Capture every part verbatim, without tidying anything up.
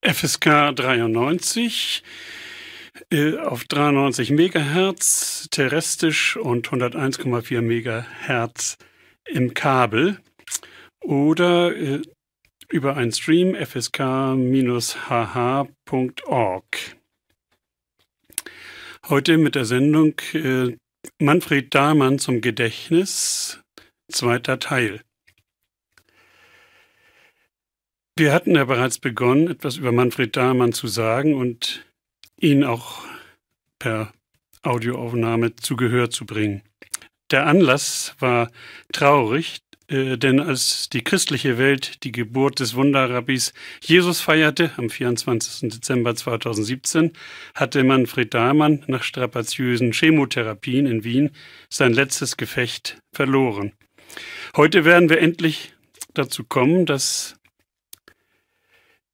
F S K dreiundneunzig äh, auf dreiundneunzig Megahertz terrestrisch und hunderteins Komma vier Megahertz im Kabel oder äh, über einen Stream f s k h h punkt org. Heute mit der Sendung äh, Manfred Dahlmann zum Gedächtnis, zweiter Teil. Wir hatten ja bereits begonnen, etwas über Manfred Dahlmann zu sagen und ihn auch per Audioaufnahme zu Gehör zu bringen. Der Anlass war traurig, denn als die christliche Welt die Geburt des Wunderrabbis Jesus feierte, am vierundzwanzigsten Dezember zweitausendsiebzehn, hatte Manfred Dahlmann nach strapaziösen Chemotherapien in Wien sein letztes Gefecht verloren. Heute werden wir endlich dazu kommen, dass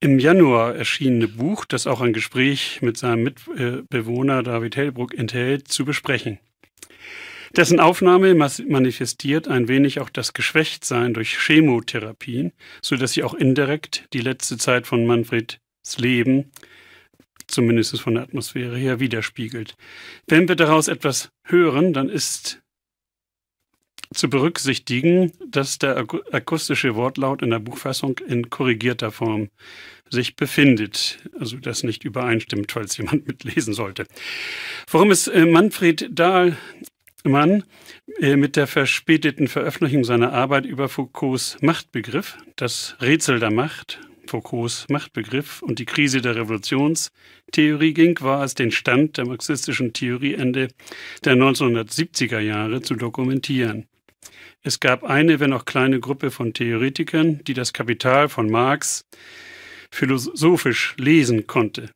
im Januar erschienene Buch, das auch ein Gespräch mit seinem Mitbewohner David Hellbruck enthält, zu besprechen. Dessen Aufnahme manifestiert ein wenig auch das Geschwächtsein durch Chemotherapien, sodass sie auch indirekt die letzte Zeit von Manfreds Leben, zumindest von der Atmosphäre her, widerspiegelt. Wenn wir daraus etwas hören, dann ist zu berücksichtigen, dass der akustische Wortlaut in der Buchfassung in korrigierter Form sich befindet, also das nicht übereinstimmt, falls jemand mitlesen sollte. Worum es Manfred Dahlmann mit der verspäteten Veröffentlichung seiner Arbeit über Foucaults Machtbegriff, das Rätsel der Macht, Foucaults Machtbegriff und die Krise der Revolutionstheorie ging, war es den Stand der marxistischen Theorie Ende der neunzehnhundertsiebziger Jahre zu dokumentieren. Es gab eine, wenn auch kleine Gruppe von Theoretikern, die das Kapital von Marx philosophisch lesen konnte.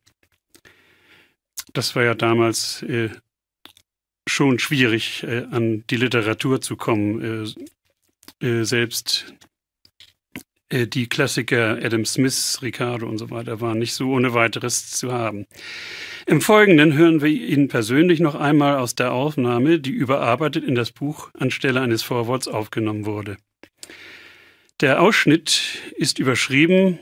Das war ja damals äh, schon schwierig, äh, an die Literatur zu kommen. Äh, äh, selbst äh, die Klassiker Adam Smith, Ricardo und so weiter waren nicht so ohne weiteres zu haben. Im Folgenden hören wir ihn persönlich noch einmal aus der Aufnahme, die überarbeitet in das Buch anstelle eines Vorworts aufgenommen wurde. Der Ausschnitt ist überschrieben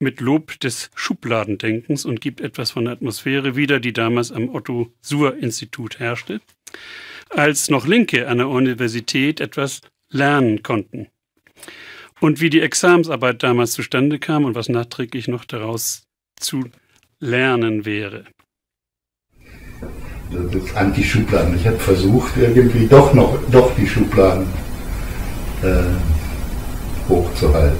mit Lob des Schubladendenkens und gibt etwas von der Atmosphäre wieder, die damals am Otto-Suhr-Institut herrschte, als noch Linke an der Universität etwas lernen konnten. Und wie die Examensarbeit damals zustande kam und was nachträglich noch daraus zu lernen wäre. Das Anti-Schubladen. Ich habe versucht, irgendwie doch noch doch die Schubladen äh, hochzuhalten.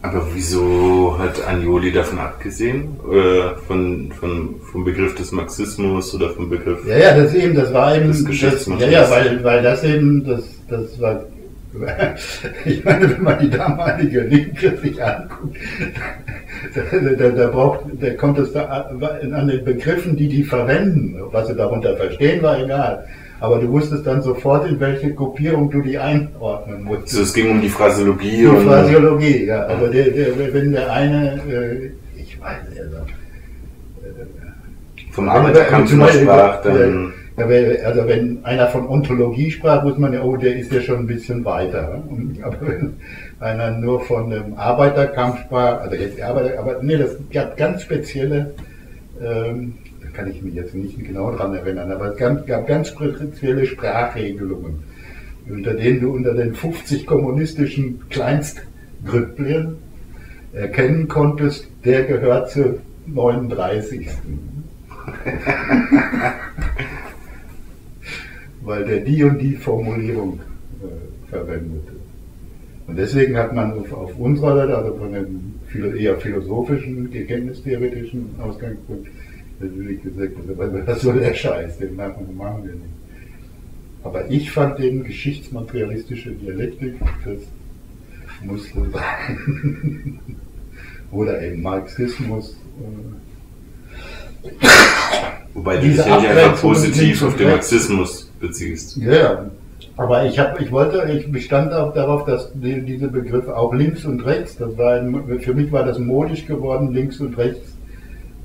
Aber wieso hat Agnoli davon abgesehen? Oder von, von, vom Begriff des Marxismus oder vom Begriff? Ja, ja, das eben, das war eben. Das, ja, ja, weil, weil das eben, das, das war. Ich meine, wenn man die damalige Linke sich anguckt, da, da, da, braucht, da kommt es da an den Begriffen, die die verwenden. Was sie darunter verstehen, war egal. Aber du wusstest dann sofort, in welche Gruppierung du die einordnen musstest. Also es ging um die Phraseologie. Die und Phraseologie, ja. Aber ja. Der, der, wenn der eine, ich weiß nicht, also, vom Arbeiterkampf sprach, dann... Also wenn einer von Ontologie sprach, wusste man ja, oh, der ist ja schon ein bisschen weiter. Aber wenn einer nur von einem Arbeiterkampf sprach, also jetzt Arbeiter, aber nee, das gab ganz spezielle, ähm, da kann ich mich jetzt nicht genau dran erinnern, aber es gab, gab ganz spezielle Sprachregelungen, unter denen du unter den fünfzig kommunistischen Kleinstgrüppeln erkennen konntest, der gehört zur neununddreißigsten weil der die und die Formulierung äh, verwendete. Und deswegen hat man auf, auf unserer Seite, also von einem eher philosophischen, erkenntnistheoretischen Ausgangspunkt, natürlich gesagt, was soll der Scheiß, den machen wir nicht. Aber ich fand den geschichtsmaterialistische Dialektik, das musste sein. Oder eben Marxismus. Äh, Wobei du dich ja einfach positiv auf den Marxismus beziehst. Ja, yeah. Aber ich habe, ich wollte, ich bestand auch darauf, dass die, diese Begriffe auch links und rechts, das war ein, für mich war das modisch geworden, links und rechts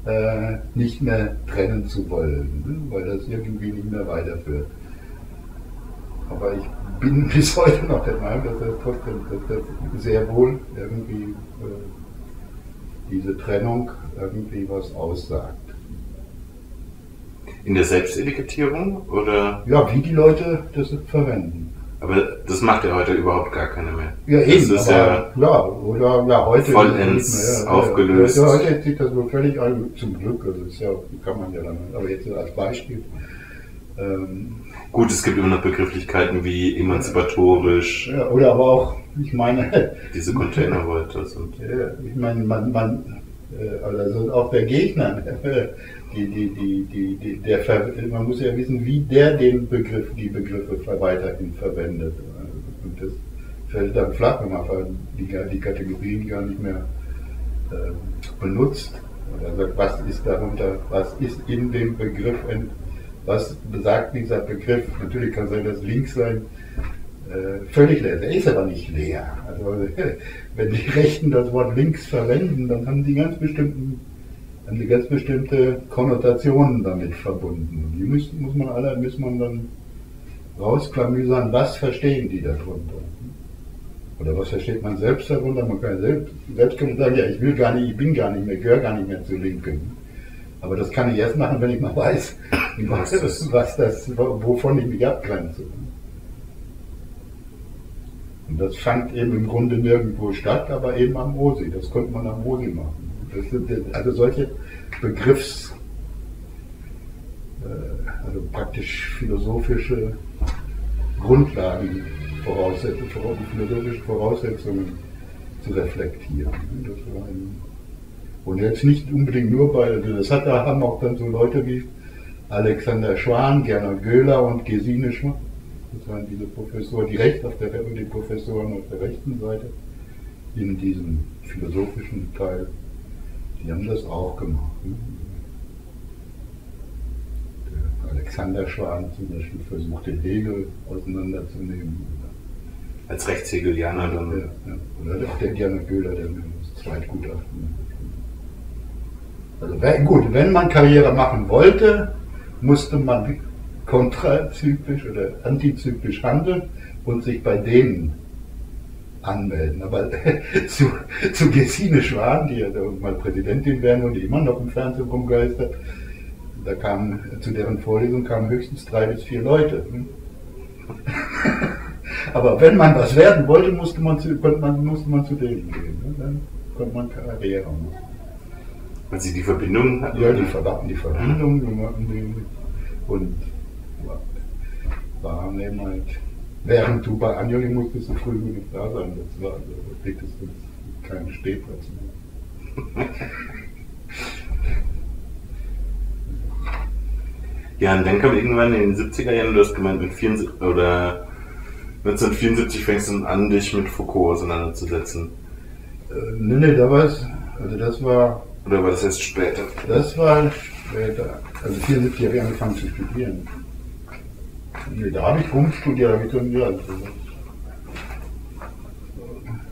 äh, nicht mehr trennen zu wollen, weil das irgendwie nicht mehr weiterführt. Aber ich bin bis heute noch der Meinung, dass das trotzdem, dass das sehr wohl irgendwie äh, diese Trennung irgendwie was aussagt. In der Selbstetikettierung, oder? Ja, wie die Leute das verwenden. Aber das macht ja heute überhaupt gar keiner mehr. Ja, eben, das ist aber, ja, klar, oder, ja, heute vollends aufgelöst. Ja, heute sieht das so völlig an, zum Glück, also das ist ja, kann man ja dann, aber jetzt als Beispiel. Ähm, Gut, es gibt immer noch Begrifflichkeiten wie emanzipatorisch. Ja, oder aber auch, ich meine... diese Containerwelt. Ja, ich meine, man, man, also auch der Gegner, die, die, die, die, die, der, man muss ja wissen, wie der den Begriff, die Begriffe weiterhin verwendet. Und das fällt dann flach, wenn man die, die Kategorien gar nicht mehr äh, benutzt. Oder sagt, was ist darunter, was ist in dem Begriff, was besagt dieser Begriff? Natürlich kann sein, dass links sein äh, völlig leer ist. Er ist aber nicht leer. Also, wenn die Rechten das Wort links verwenden, dann haben die ganz bestimmten haben die ganz bestimmte Konnotationen damit verbunden. Die muss, muss man alle, muss man dann rausklamüsern, was verstehen die darunter? Oder was versteht man selbst darunter? Man kann selbst, selbst kann man sagen, ja, ich will gar nicht, ich bin gar nicht mehr, gehöre gar nicht mehr zu Linken. Aber das kann ich erst machen, wenn ich mal weiß, was das, was das, wovon ich mich abgrenze. Und das fand eben im Grunde nirgendwo statt, aber eben am Osi. Das konnte man am Osi machen. Das sind, also solche Begriffs, also praktisch philosophische Grundlagen, Voraussetzungen, philosophische Voraussetzungen zu reflektieren. Das war ein Und jetzt nicht unbedingt nur bei, also das hat, da haben auch dann so Leute wie Alexander Schwan, Gernot Göhler und Gesine Schwan, das waren diese Professoren, die rechts auf der die Professoren auf der rechten Seite, in diesem philosophischen Teil, die haben das auch gemacht. Der Alexander Schwan zum Beispiel versucht, den Hegel auseinanderzunehmen. Als Rechtshegelianer dann. Ja, ja. Oder auch der Gernot Göhler, der das Zweitgutachten. Also wenn, gut, wenn man Karriere machen wollte, musste man kontrazyklisch oder antizyklisch handeln und sich bei denen anmelden. Aber zu, zu Gesine Schwan, die ja mal Präsidentin werden und die immer noch im Fernsehen rumgeistert, da kamen, zu deren Vorlesung kamen höchstens drei bis vier Leute. Aber wenn man was werden wollte, musste man zu, man, musste man zu denen gehen. Dann konnte man Karriere machen. Weil sie die Verbindung hatten? Ja, die verdachten die Verbindung und waren eben halt, während du bei Agnoli musstest du früh genug da sein, das war also spätestens kein Stehplatz mehr. Ja, und dann kam irgendwann in den siebziger Jahren, du hast gemeint, mit vierundsiebzig, oder neunzehnhundertvierundsiebzig fängst du an, dich mit Foucault auseinanderzusetzen. Äh, nee, nee, da war es, also das war... Oder war das erst später? Das war später. Also vierundsiebzig habe ich angefangen zu studieren. Nee, da habe ich rumstudiert, da habe ich so ein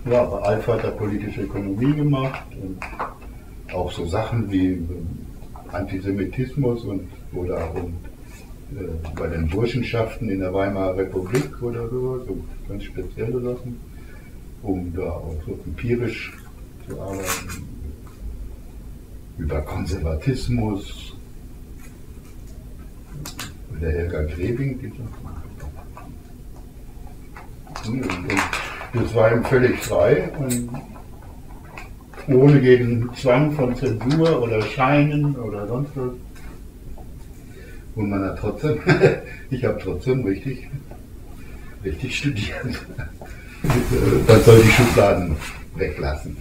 Ja, bei Alpha hat er politische Ökonomie gemacht und auch so Sachen wie Antisemitismus und oder auch um, äh, bei den Burschenschaften in der Weimarer Republik oder so, so ganz spezielle Sachen, um da auch so empirisch zu arbeiten. Über Konservatismus, mit der Helga Grebing, das war ihm völlig frei und ohne jeden Zwang von Zensur oder Scheinen oder sonst was. Und man hat trotzdem, ich habe trotzdem richtig, richtig studiert. Das soll die Schubladen weglassen.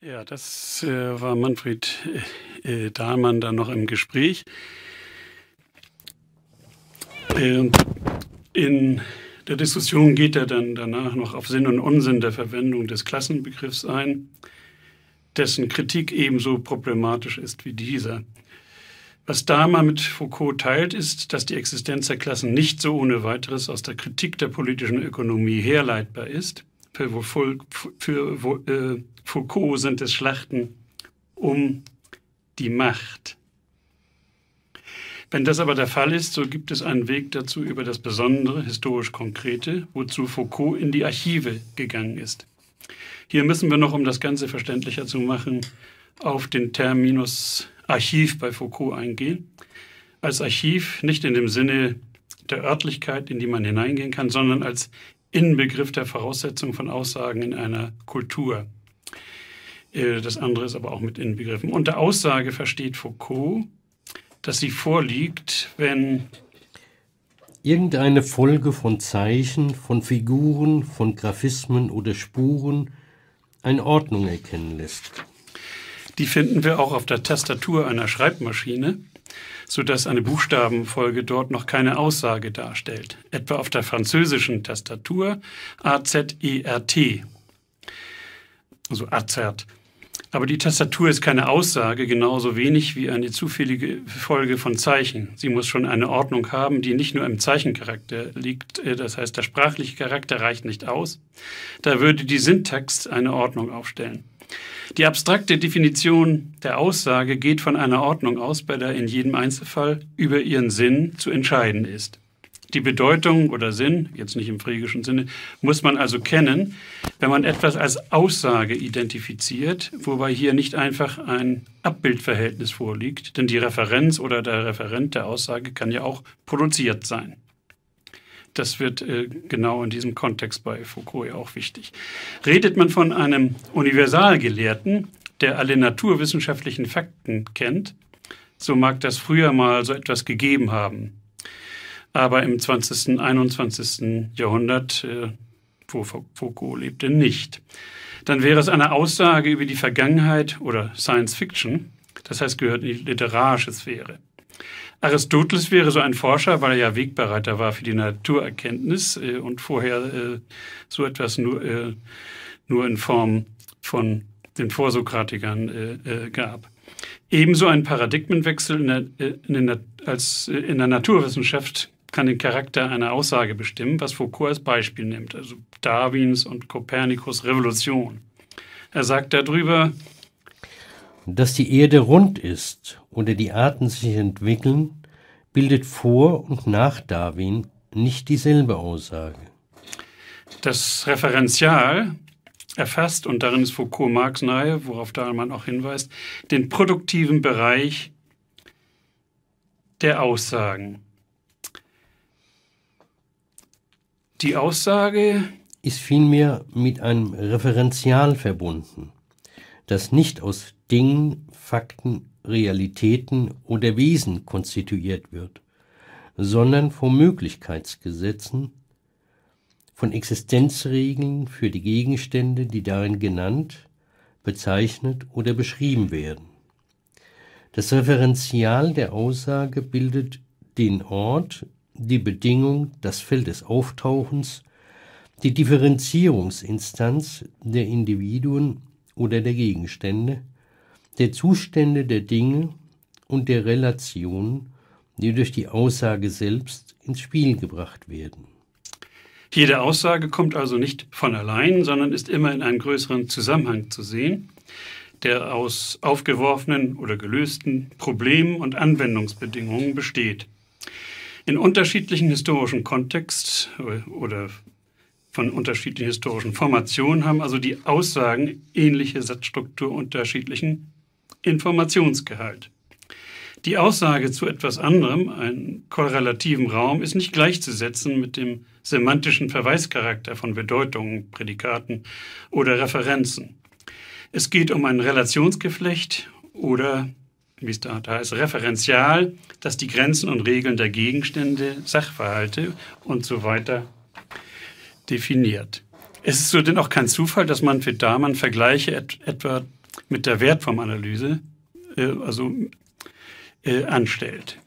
Ja, das äh, war Manfred äh, Dahlmann dann noch im Gespräch. Äh, in der Diskussion geht er dann danach noch auf Sinn und Unsinn der Verwendung des Klassenbegriffs ein, dessen Kritik ebenso problematisch ist wie dieser. Was Dahlmann mit Foucault teilt, ist, dass die Existenz der Klassen nicht so ohne weiteres aus der Kritik der politischen Ökonomie herleitbar ist. Für, für, für äh, Foucault sind es Schlachten um die Macht. Wenn das aber der Fall ist, so gibt es einen Weg dazu über das Besondere, historisch Konkrete, wozu Foucault in die Archive gegangen ist. Hier müssen wir noch, um das Ganze verständlicher zu machen, auf den Terminus Archiv bei Foucault eingehen. Als Archiv nicht in dem Sinne der Örtlichkeit, in die man hineingehen kann, sondern als Inbegriff der Voraussetzung von Aussagen in einer Kultur. Das andere ist aber auch mit inbegriffen. Unter Aussage versteht Foucault, dass sie vorliegt, wenn irgendeine Folge von Zeichen, von Figuren, von Graphismen oder Spuren eine Ordnung erkennen lässt. Die finden wir auch auf der Tastatur einer Schreibmaschine, sodass eine Buchstabenfolge dort noch keine Aussage darstellt. Etwa auf der französischen Tastatur A Z E R T, also Azert. Aber die Tastatur ist keine Aussage, genauso wenig wie eine zufällige Folge von Zeichen. Sie muss schon eine Ordnung haben, die nicht nur im Zeichencharakter liegt. Das heißt, der sprachliche Charakter reicht nicht aus. Da würde die Syntax eine Ordnung aufstellen. Die abstrakte Definition der Aussage geht von einer Ordnung aus, bei der in jedem Einzelfall über ihren Sinn zu entscheiden ist. Die Bedeutung oder Sinn, jetzt nicht im friegischen Sinne, muss man also kennen, wenn man etwas als Aussage identifiziert, wobei hier nicht einfach ein Abbildverhältnis vorliegt, denn die Referenz oder der Referent der Aussage kann ja auch produziert sein. Das wird äh, genau in diesem Kontext bei Foucault ja auch wichtig. Redet man von einem Universalgelehrten, der alle naturwissenschaftlichen Fakten kennt, so mag das früher mal so etwas gegeben haben. Aber im zwanzigsten, einundzwanzigsten Jahrhundert, äh, wo Foucault lebte, nicht. Dann wäre es eine Aussage über die Vergangenheit oder Science Fiction, das heißt, gehört in die literarische Sphäre. Aristoteles wäre so ein Forscher, weil er ja Wegbereiter war für die Naturerkenntnis äh, und vorher äh, so etwas nur, äh, nur in Form von den Vorsokratikern äh, äh, gab. Ebenso ein Paradigmenwechsel in der, in, der, als in der Naturwissenschaft kann den Charakter einer Aussage bestimmen, was Foucault als Beispiel nimmt, also Darwins und Kopernikus Revolution. Er sagt darüber, dass die Erde rund ist oder die Arten sich entwickeln, bildet vor und nach Darwin nicht dieselbe Aussage. Das Referenzial erfasst, und darin ist Foucault Marx nahe, worauf Dahlmann auch hinweist, den produktiven Bereich der Aussagen. Die Aussage ist vielmehr mit einem Referenzial verbunden, das nicht aus Dingen, Fakten, Realitäten oder Wesen konstituiert wird, sondern von Möglichkeitsgesetzen, von Existenzregeln für die Gegenstände, die darin genannt, bezeichnet oder beschrieben werden. Das Referenzial der Aussage bildet den Ort, die Bedingung, das Feld des Auftauchens, die Differenzierungsinstanz der Individuen oder der Gegenstände, der Zustände der Dinge und der Relationen, die durch die Aussage selbst ins Spiel gebracht werden. Jede Aussage kommt also nicht von allein, sondern ist immer in einem größeren Zusammenhang zu sehen, der aus aufgeworfenen oder gelösten Problemen und Anwendungsbedingungen besteht. In unterschiedlichen historischen Kontexten oder von unterschiedlichen historischen Formationen haben also die Aussagen ähnliche Satzstruktur, unterschiedlichen Informationsgehalt. Die Aussage zu etwas anderem, einem korrelativen Raum, ist nicht gleichzusetzen mit dem semantischen Verweischarakter von Bedeutungen, Prädikaten oder Referenzen. Es geht um ein Relationsgeflecht oder, wie es da heißt, Referenzial, das die Grenzen und Regeln der Gegenstände, Sachverhalte und so weiter definiert. Es ist so denn auch kein Zufall, dass Manfred Dahlmann Vergleiche et etwa mit der Wertformanalyse äh, also, äh, anstellt.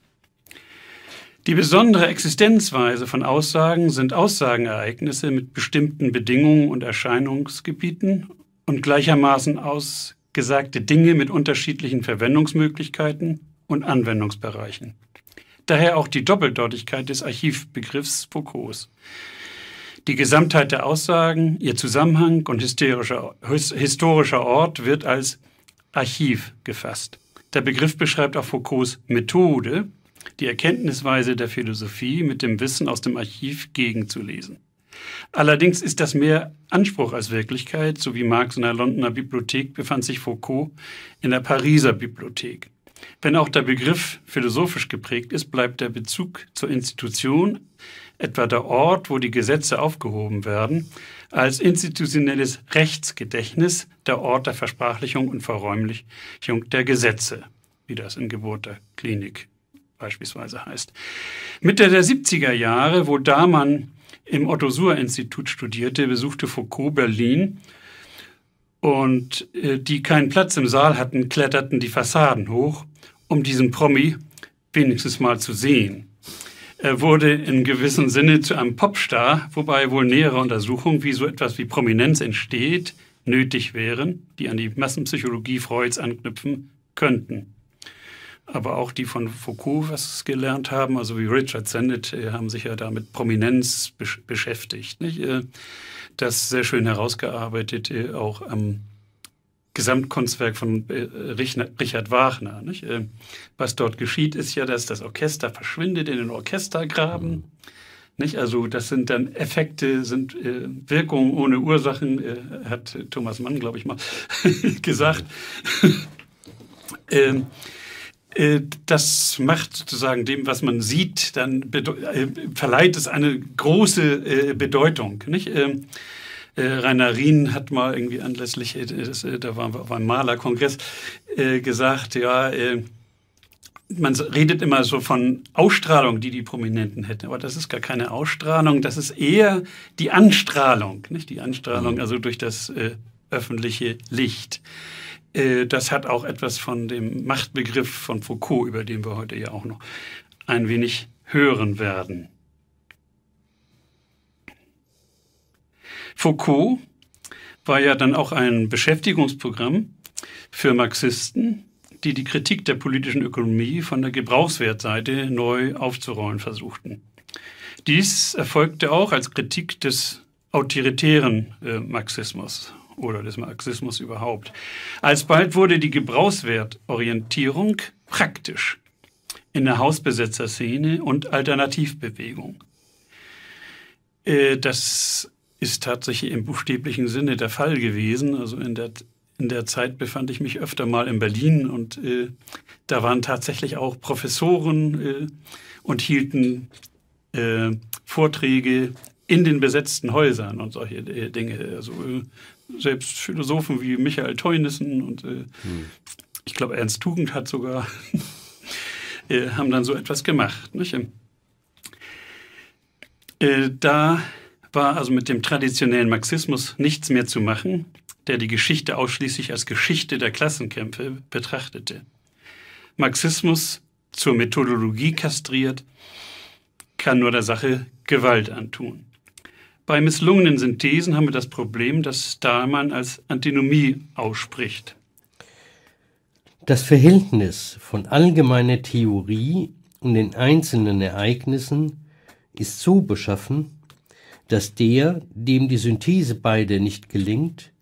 Die besondere Existenzweise von Aussagen sind Aussagenereignisse mit bestimmten Bedingungen und Erscheinungsgebieten und gleichermaßen ausgesagte Dinge mit unterschiedlichen Verwendungsmöglichkeiten und Anwendungsbereichen. Daher auch die Doppeldeutigkeit des Archivbegriffs Foucaults. Die Gesamtheit der Aussagen, ihr Zusammenhang und historischer, historischer Ort wird als Archiv gefasst. Der Begriff beschreibt auch Foucaults Methode, die Erkenntnisweise der Philosophie mit dem Wissen aus dem Archiv gegenzulesen. Allerdings ist das mehr Anspruch als Wirklichkeit. So wie Marx in der Londoner Bibliothek befand sich Foucault in der Pariser Bibliothek. Wenn auch der Begriff philosophisch geprägt ist, bleibt der Bezug zur Institution, etwa der Ort, wo die Gesetze aufgehoben werden, als institutionelles Rechtsgedächtnis der Ort der Versprachlichung und Verräumlichung der Gesetze, wie das in Geburt der Klinik beispielsweise heißt. Mitte der siebziger Jahre, wo Dahlmann im Otto-Suhr-Institut studierte, besuchte Foucault Berlin. Und äh, die keinen Platz im Saal hatten, kletterten die Fassaden hoch, um diesen Promi wenigstens mal zu sehen. Er wurde in gewissem Sinne zu einem Popstar, wobei wohl nähere Untersuchungen, wie so etwas wie Prominenz entsteht, nötig wären, die an die Massenpsychologie Freuds anknüpfen könnten. Aber auch die von Foucault, was gelernt haben, also wie Richard Sennett, äh, haben sich ja damit Prominenz besch beschäftigt, nicht? Äh, Das sehr schön herausgearbeitet, auch am Gesamtkunstwerk von Richard Wagner. Nicht? Was dort geschieht, ist ja, dass das Orchester verschwindet in den Orchestergraben. Nicht? Also das sind dann Effekte, sind Wirkungen ohne Ursachen, hat Thomas Mann, glaube ich, mal gesagt. ähm, Das macht sozusagen dem, was man sieht, dann äh, verleiht es eine große äh, Bedeutung. Nicht? Ähm, äh, Rainer Rien hat mal irgendwie anlässlich, äh, das, äh, da waren wir auf einem Malerkongress, äh, gesagt, ja, äh, man redet immer so von Ausstrahlung, die die Prominenten hätten, aber das ist gar keine Ausstrahlung, das ist eher die Anstrahlung, nicht? Die Anstrahlung, also durch das äh, öffentliche Licht. Das hat auch etwas von dem Machtbegriff von Foucault, über den wir heute ja auch noch ein wenig hören werden. Foucault war ja dann auch ein Beschäftigungsprogramm für Marxisten, die die Kritik der politischen Ökonomie von der Gebrauchswertseite neu aufzurollen versuchten. Dies erfolgte auch als Kritik des autoritären äh, Marxismus oder des Marxismus überhaupt. Alsbald wurde die Gebrauchswertorientierung praktisch in der Hausbesetzerszene und Alternativbewegung. Das ist tatsächlich im buchstäblichen Sinne der Fall gewesen. Also in der, in der Zeit befand ich mich öfter mal in Berlin und äh, da waren tatsächlich auch Professoren äh, und hielten äh, Vorträge in den besetzten Häusern und solche äh, Dinge. Also, äh, selbst Philosophen wie Michael Theunissen und äh, hm. ich glaube Ernst Tugendhat sogar, äh, haben dann so etwas gemacht. Nicht? Äh, da war also mit dem traditionellen Marxismus nichts mehr zu machen, der die Geschichte ausschließlich als Geschichte der Klassenkämpfe betrachtete. Marxismus zur Methodologie kastriert, kann nur der Sache Gewalt antun. Bei misslungenen Synthesen haben wir das Problem, dass Dahlmann als Antinomie ausspricht. Das Verhältnis von allgemeiner Theorie und den einzelnen Ereignissen ist so beschaffen, dass der, dem die Synthese beider nicht gelingt,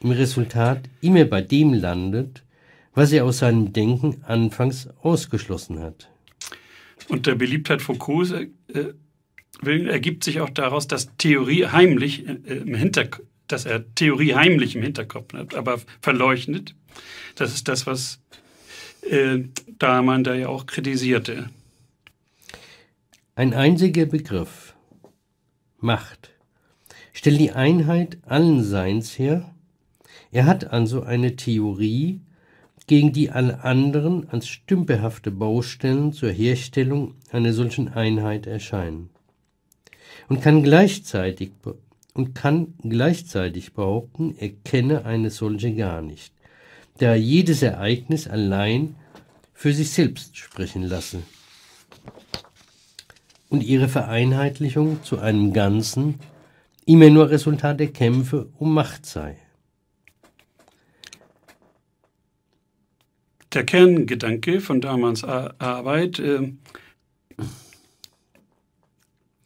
im Resultat immer bei dem landet, was er aus seinem Denken anfangs ausgeschlossen hat. Und der Beliebtheit Foucaults äh, Willen ergibt sich auch daraus, dass Theorie heimlich äh, im Hinterkopf, dass er Theorie heimlich im Hinterkopf hat, aber verleuchtet. Das ist das, was äh, Dahlmann da ja auch kritisierte. Ein einziger Begriff, Macht, stellt die Einheit allen Seins her. Er hat also eine Theorie, gegen die alle anderen als stümperhafte Baustellen zur Herstellung einer solchen Einheit erscheinen. Und kann gleichzeitig, und kann gleichzeitig behaupten, er kenne eine solche gar nicht, da jedes Ereignis allein für sich selbst sprechen lasse und ihre Vereinheitlichung zu einem Ganzen immer nur Resultat der Kämpfe um Macht sei. Der Kerngedanke von Dahlmanns Arbeit äh,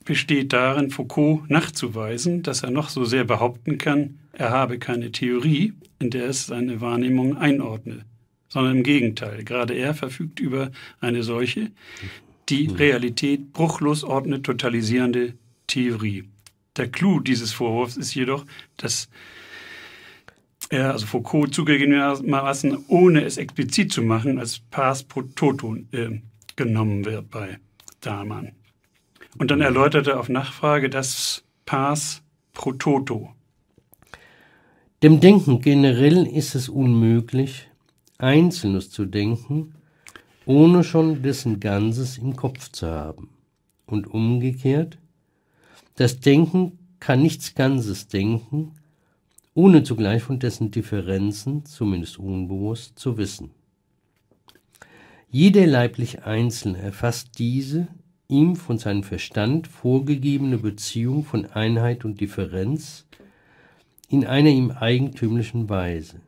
besteht darin, Foucault nachzuweisen, dass er noch so sehr behaupten kann, er habe keine Theorie, in der es seine Wahrnehmung einordne, sondern im Gegenteil. Gerade er verfügt über eine solche, die Realität bruchlos ordnet, totalisierende Theorie. Der Clou dieses Vorwurfs ist jedoch, dass er, also Foucault, zugegebenermaßen, ohne es explizit zu machen, als Pars pro toto äh, genommen wird bei Dahlmann. Und dann erläutert er auf Nachfrage das Pars pro toto. Dem Denken generell ist es unmöglich, Einzelnes zu denken, ohne schon dessen Ganzes im Kopf zu haben. Und umgekehrt, das Denken kann nichts Ganzes denken, ohne zugleich von dessen Differenzen, zumindest unbewusst, zu wissen. Jeder leiblich Einzelne erfasst diese ihm von seinem Verstand vorgegebene Beziehung von Einheit und Differenz in einer ihm eigentümlichen Weise.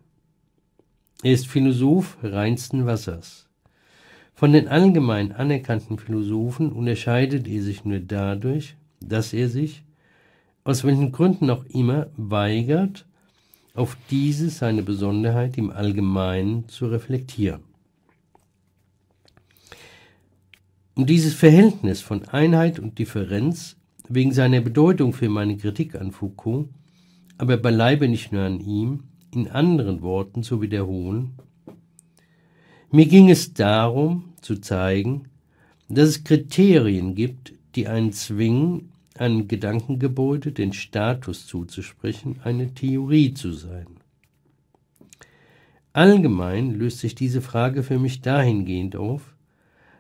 Er ist Philosoph reinsten Wassers. Von den allgemein anerkannten Philosophen unterscheidet er sich nur dadurch, dass er sich, aus welchen Gründen auch immer, weigert, auf diese seine Besonderheit im Allgemeinen zu reflektieren. Um dieses Verhältnis von Einheit und Differenz wegen seiner Bedeutung für meine Kritik an Foucault, aber beileibe nicht nur an ihm, in anderen Worten zu wiederholen, mir ging es darum, zu zeigen, dass es Kriterien gibt, die einen zwingen, einem Gedankengebäude den Status zuzusprechen, eine Theorie zu sein. Allgemein löst sich diese Frage für mich dahingehend auf,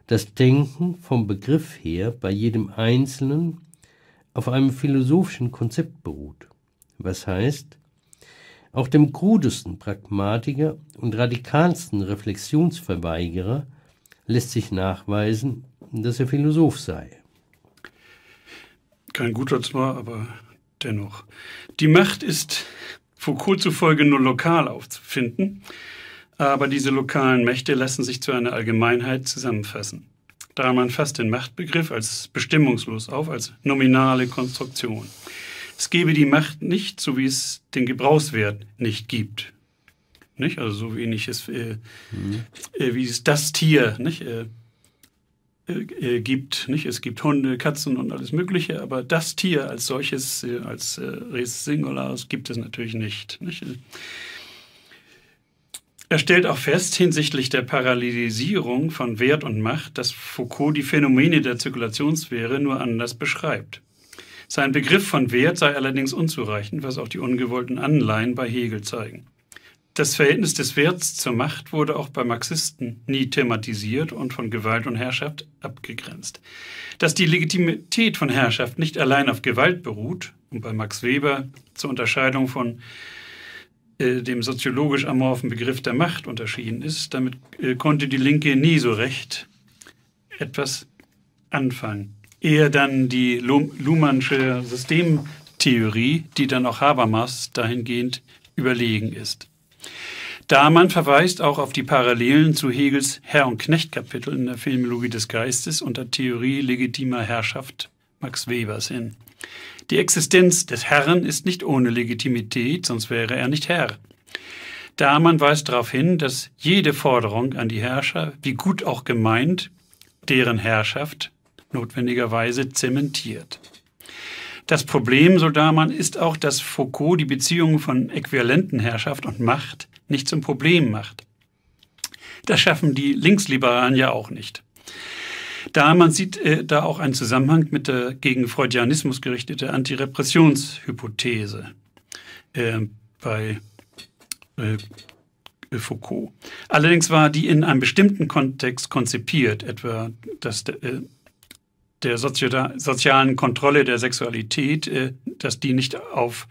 dass Denken vom Begriff her bei jedem Einzelnen auf einem philosophischen Konzept beruht, was heißt, auch dem krudesten Pragmatiker und radikalsten Reflexionsverweigerer lässt sich nachweisen, dass er Philosoph sei. Kein guter zwar, aber dennoch. Die Macht ist Foucault zufolge nur lokal aufzufinden, aber diese lokalen Mächte lassen sich zu einer Allgemeinheit zusammenfassen. Dahlmann fasst den Machtbegriff als bestimmungslos auf, als nominale Konstruktion. Es gebe die Macht nicht, so wie es den Gebrauchswert nicht gibt. Nicht? Also so wenig es, äh, mhm. äh, wie es das Tier nicht? Äh, Äh, gibt, nicht? Es gibt Hunde, Katzen und alles Mögliche, aber das Tier als solches, äh, als äh, Res Singularis gibt es natürlich nicht, nicht. Er stellt auch fest, hinsichtlich der Parallelisierung von Wert und Macht, dass Foucault die Phänomene der Zirkulationslehre nur anders beschreibt. Sein Begriff von Wert sei allerdings unzureichend, was auch die ungewollten Anleihen bei Hegel zeigen. Das Verhältnis des Werts zur Macht wurde auch bei Marxisten nie thematisiert und von Gewalt und Herrschaft abgegrenzt. Dass die Legitimität von Herrschaft nicht allein auf Gewalt beruht, und bei Max Weber zur Unterscheidung von äh, dem soziologisch amorphen Begriff der Macht unterschieden ist, damit äh, konnte die Linke nie so recht etwas anfangen. Eher dann die Luhmannsche Systemtheorie, die dann auch Habermas dahingehend überlegen ist. Dahlmann verweist auch auf die Parallelen zu Hegels Herr- und Knecht-Kapitel in der Phänomenologie des Geistes und der Theorie legitimer Herrschaft Max Webers hin. Die Existenz des Herren ist nicht ohne Legitimität, sonst wäre er nicht Herr. Dahlmann weist darauf hin, dass jede Forderung an die Herrscher, wie gut auch gemeint, deren Herrschaft notwendigerweise zementiert. Das Problem, so Dahlmann, ist auch, dass Foucault die Beziehung von äquivalenten Herrschaft und Macht nicht zum Problem macht. Das schaffen die Linksliberalen ja auch nicht. Dahlmann sieht äh, da auch einen Zusammenhang mit der gegen Freudianismus gerichteten Antirepressionshypothese äh, bei äh, Foucault. Allerdings war die in einem bestimmten Kontext konzipiert, etwa dass de, äh, der Sozi sozialen Kontrolle der Sexualität, äh, dass die nicht auf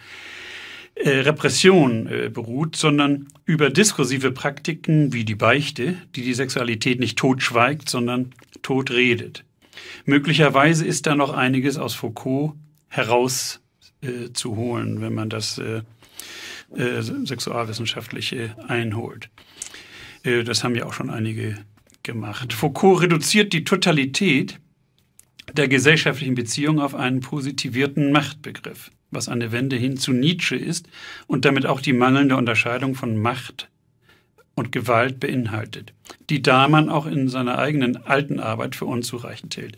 Äh, Repression äh, beruht, sondern über diskursive Praktiken wie die Beichte, die die Sexualität nicht totschweigt, sondern tot redet. Möglicherweise ist da noch einiges aus Foucault herauszuholen, äh, wenn man das äh, äh, sexualwissenschaftliche einholt. Äh, das haben ja auch schon einige gemacht. Foucault reduziert die Totalität der gesellschaftlichen Beziehung auf einen positivierten Machtbegriff, was eine Wende hin zu Nietzsche ist und damit auch die mangelnde Unterscheidung von Macht und Gewalt beinhaltet. die Dahlmann auch in seiner eigenen alten Arbeit für unzureichend hält.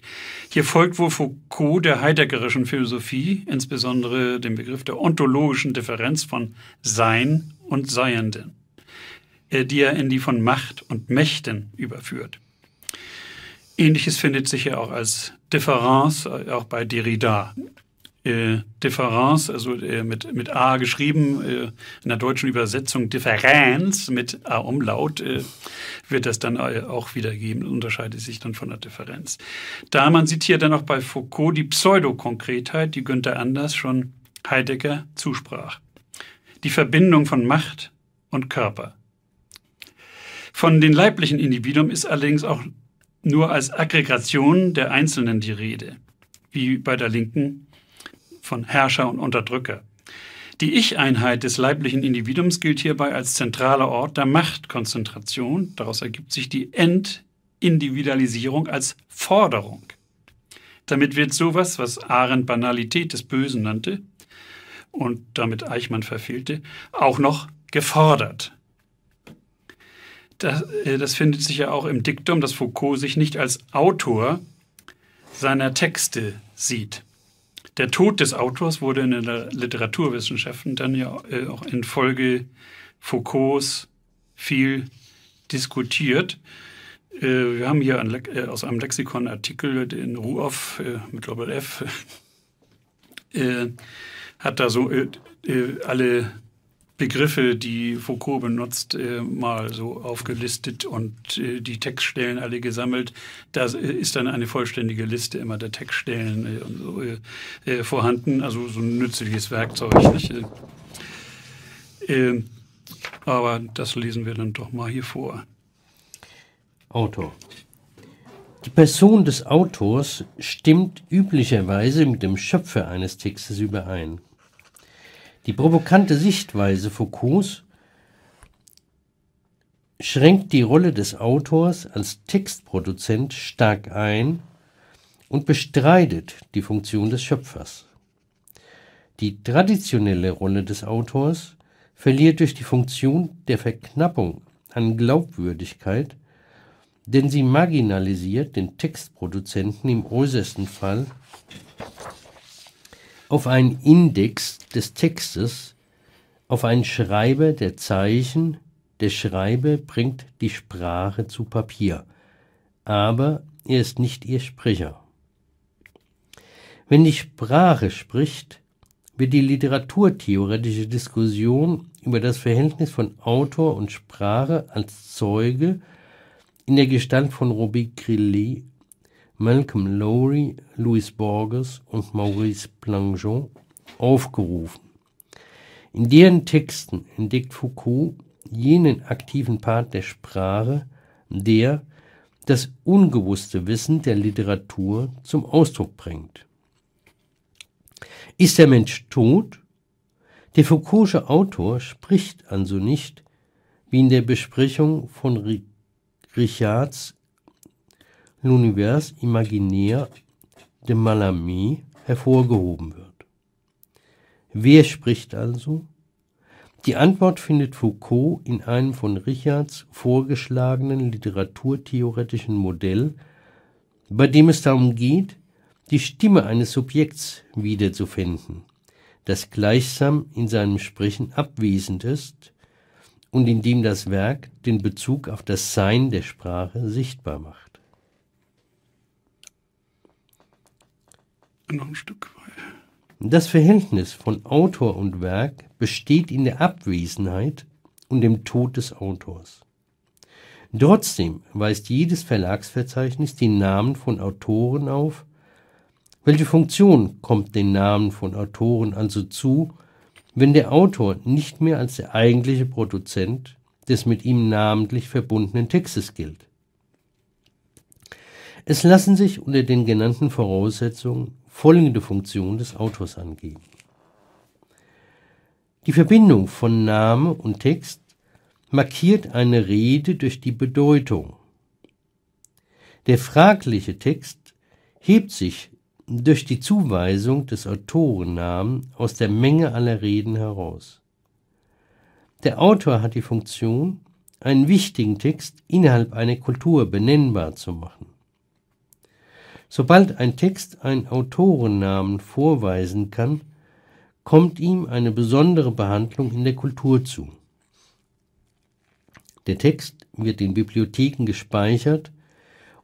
Hier folgt wohl Foucault der heideggerischen Philosophie, insbesondere dem Begriff der ontologischen Differenz von Sein und Seienden, die er in die von Macht und Mächten überführt. Ähnliches findet sich ja auch als Differenz, auch bei Derrida. Äh, Differenz, also äh, mit, mit A geschrieben, äh, in der deutschen Übersetzung Differenz mit A-Umlaut äh, wird das dann äh, auch wiedergeben, unterscheidet sich dann von der Differenz. Da man sieht hier dann auch bei Foucault die Pseudokonkretheit, die Günther Anders schon Heidegger zusprach. Die Verbindung von Macht und Körper. Von den leiblichen Individuen ist allerdings auch nur als Aggregation der Einzelnen die Rede, wie bei der Linken von Herrscher und Unterdrücker. Die Ich-Einheit des leiblichen Individuums gilt hierbei als zentraler Ort der Machtkonzentration. Daraus ergibt sich die Entindividualisierung als Forderung. Damit wird sowas, was Arendt Banalität des Bösen nannte und damit Eichmann verfehlte, auch noch gefordert. Das, das findet sich ja auch im Diktum, dass Foucault sich nicht als Autor seiner Texte sieht. Der Tod des Autors wurde in der Literaturwissenschaft dann ja auch infolge Foucaults viel diskutiert. Wir haben hier aus einem Lexikonartikel, den Ruoff mit Doppel-F, hat da so alle Begriffe, die Foucault benutzt, äh, mal so aufgelistet und äh, die Textstellen alle gesammelt. Da ist dann eine vollständige Liste immer der Textstellen äh, und so, äh, vorhanden. Also so ein nützliches Werkzeug. Nicht? Äh, aber das lesen wir dann doch mal hier vor. Autor. Die Person des Autors stimmt üblicherweise mit dem Schöpfer eines Textes überein. Die provokante Sichtweise Foucaults schränkt die Rolle des Autors als Textproduzent stark ein und bestreitet die Funktion des Schöpfers. Die traditionelle Rolle des Autors verliert durch die Funktion der Verknappung an Glaubwürdigkeit, denn sie marginalisiert den Textproduzenten im äußersten Fall auf einen Index des Textes, auf einen Schreiber der Zeichen. Der Schreiber bringt die Sprache zu Papier, aber er ist nicht ihr Sprecher. Wenn die Sprache spricht, wird die literaturtheoretische Diskussion über das Verhältnis von Autor und Sprache als Zeuge in der Gestalt von Roby Grillet, Malcolm Lowry, Louis Borges und Maurice Plangin aufgerufen. In deren Texten entdeckt Foucault jenen aktiven Part der Sprache, der das ungewusste Wissen der Literatur zum Ausdruck bringt. Ist der Mensch tot? Der Foucault'sche Autor spricht also nicht, wie in der Besprechung von Richards L'Univers imaginaire de Mallarmé hervorgehoben wird. Wer spricht also? Die Antwort findet Foucault in einem von Richards vorgeschlagenen literaturtheoretischen Modell, bei dem es darum geht, die Stimme eines Subjekts wiederzufinden, das gleichsam in seinem Sprechen abwesend ist und in dem das Werk den Bezug auf das Sein der Sprache sichtbar macht. Noch ein Stück. Das Verhältnis von Autor und Werk besteht in der Abwesenheit und dem Tod des Autors. Trotzdem weist jedes Verlagsverzeichnis die Namen von Autoren auf. Welche Funktion kommt den Namen von Autoren also zu, wenn der Autor nicht mehr als der eigentliche Produzent des mit ihm namentlich verbundenen Textes gilt? Es lassen sich unter den genannten Voraussetzungen folgende Funktion des Autors angeben. Die Verbindung von Name und Text markiert eine Rede durch die Bedeutung. Der fragliche Text hebt sich durch die Zuweisung des Autorennamen aus der Menge aller Reden heraus. Der Autor hat die Funktion, einen wichtigen Text innerhalb einer Kultur benennbar zu machen. Sobald ein Text einen Autorennamen vorweisen kann, kommt ihm eine besondere Behandlung in der Kultur zu. Der Text wird in Bibliotheken gespeichert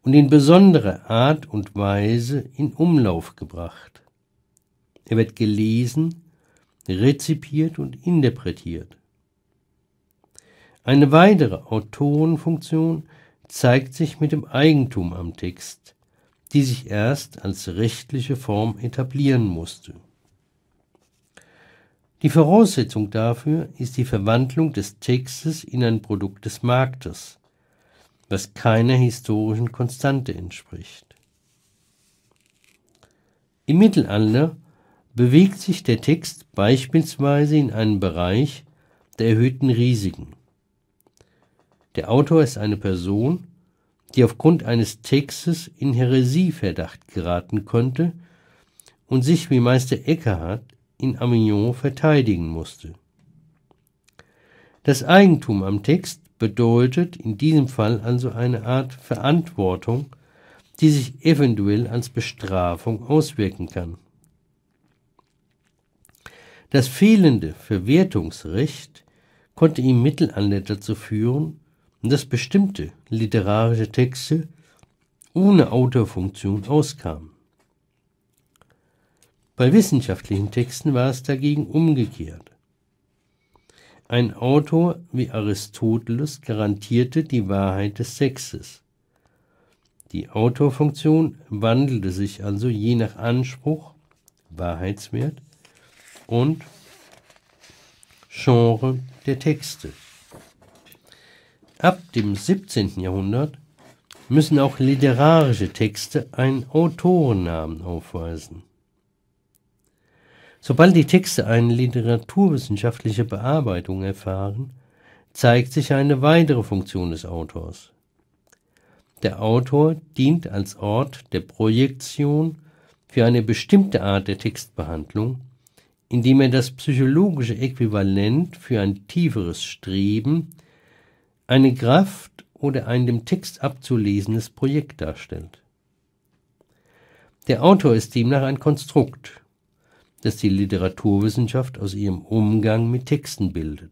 und in besonderer Art und Weise in Umlauf gebracht. Er wird gelesen, rezipiert und interpretiert. Eine weitere Autorenfunktion zeigt sich mit dem Eigentum am Text, die sich erst als rechtliche Form etablieren musste. Die Voraussetzung dafür ist die Verwandlung des Textes in ein Produkt des Marktes, was keiner historischen Konstante entspricht. Im Mittelalter bewegt sich der Text beispielsweise in einem Bereich der erhöhten Risiken. Der Autor ist eine Person, die aufgrund eines Textes in Häresieverdacht geraten konnte und sich wie Meister Eckhard in Avignon verteidigen musste. Das Eigentum am Text bedeutet in diesem Fall also eine Art Verantwortung, die sich eventuell als Bestrafung auswirken kann. Das fehlende Verwertungsrecht konnte im Mittelalter dazu führen, dass bestimmte literarische Texte ohne Autorfunktion auskamen. Bei wissenschaftlichen Texten war es dagegen umgekehrt. Ein Autor wie Aristoteles garantierte die Wahrheit des Textes. Die Autorfunktion wandelte sich also je nach Anspruch, Wahrheitswert und Genre der Texte. Ab dem siebzehnten Jahrhundert müssen auch literarische Texte einen Autorennamen aufweisen. Sobald die Texte eine literaturwissenschaftliche Bearbeitung erfahren, zeigt sich eine weitere Funktion des Autors. Der Autor dient als Ort der Projektion für eine bestimmte Art der Textbehandlung, indem er das psychologische Äquivalent für ein tieferes Streben, eine Kraft oder ein dem Text abzulesendes Projekt darstellt. Der Autor ist demnach ein Konstrukt, das die Literaturwissenschaft aus ihrem Umgang mit Texten bildet.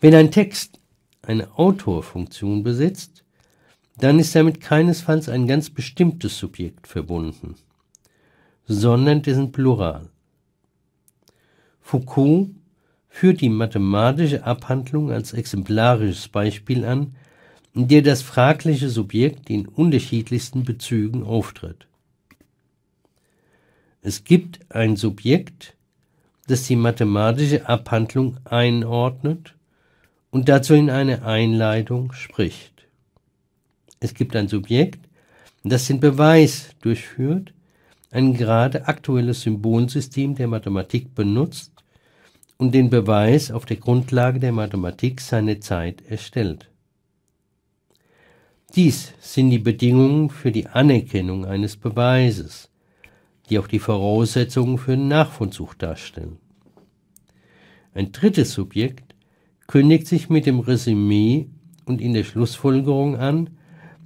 Wenn ein Text eine Autorfunktion besitzt, dann ist damit keinesfalls ein ganz bestimmtes Subjekt verbunden, sondern dessen Plural. Foucault führt die mathematische Abhandlung als exemplarisches Beispiel an, in der das fragliche Subjekt in unterschiedlichsten Bezügen auftritt. Es gibt ein Subjekt, das die mathematische Abhandlung einordnet und dazu in eine Einleitung spricht. Es gibt ein Subjekt, das den Beweis durchführt, ein gerade aktuelles Symbolsystem der Mathematik benutzt und den Beweis auf der Grundlage der Mathematik seiner Zeit erstellt. Dies sind die Bedingungen für die Anerkennung eines Beweises, die auch die Voraussetzungen für den Nachvollzug darstellen. Ein drittes Subjekt kündigt sich mit dem Resümee und in der Schlussfolgerung an,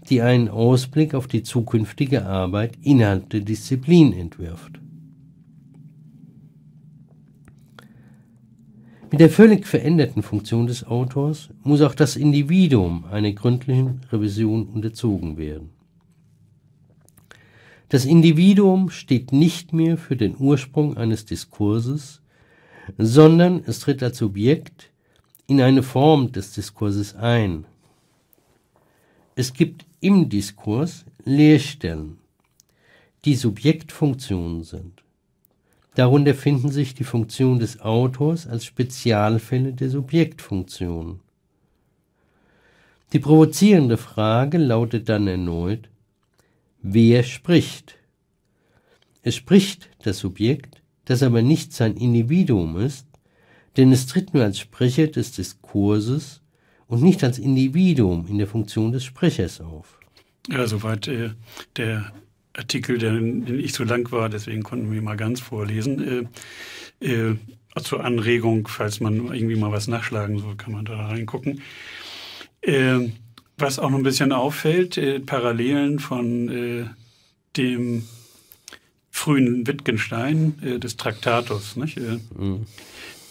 die einen Ausblick auf die zukünftige Arbeit innerhalb der Disziplin entwirft. Mit der völlig veränderten Funktion des Autors muss auch das Individuum einer gründlichen Revision unterzogen werden. Das Individuum steht nicht mehr für den Ursprung eines Diskurses, sondern es tritt als Subjekt in eine Form des Diskurses ein. Es gibt im Diskurs Leerstellen, die Subjektfunktionen sind. Darunter finden sich die Funktion des Autors als Spezialfälle der Subjektfunktionen. Die provozierende Frage lautet dann erneut: Wer spricht? Es spricht das Subjekt, das aber nicht sein Individuum ist, denn es tritt nur als Sprecher des Diskurses und nicht als Individuum in der Funktion des Sprechers auf. Ja, soweit äh, der Artikel, der nicht so lang war, deswegen konnten wir ihn mal ganz vorlesen. Äh, äh, zur Anregung, falls man irgendwie mal was nachschlagen soll, kann man da reingucken. Äh, was auch noch ein bisschen auffällt, äh, Parallelen von äh, dem frühen Wittgenstein, äh, des Traktatus. Nicht? Äh, mhm.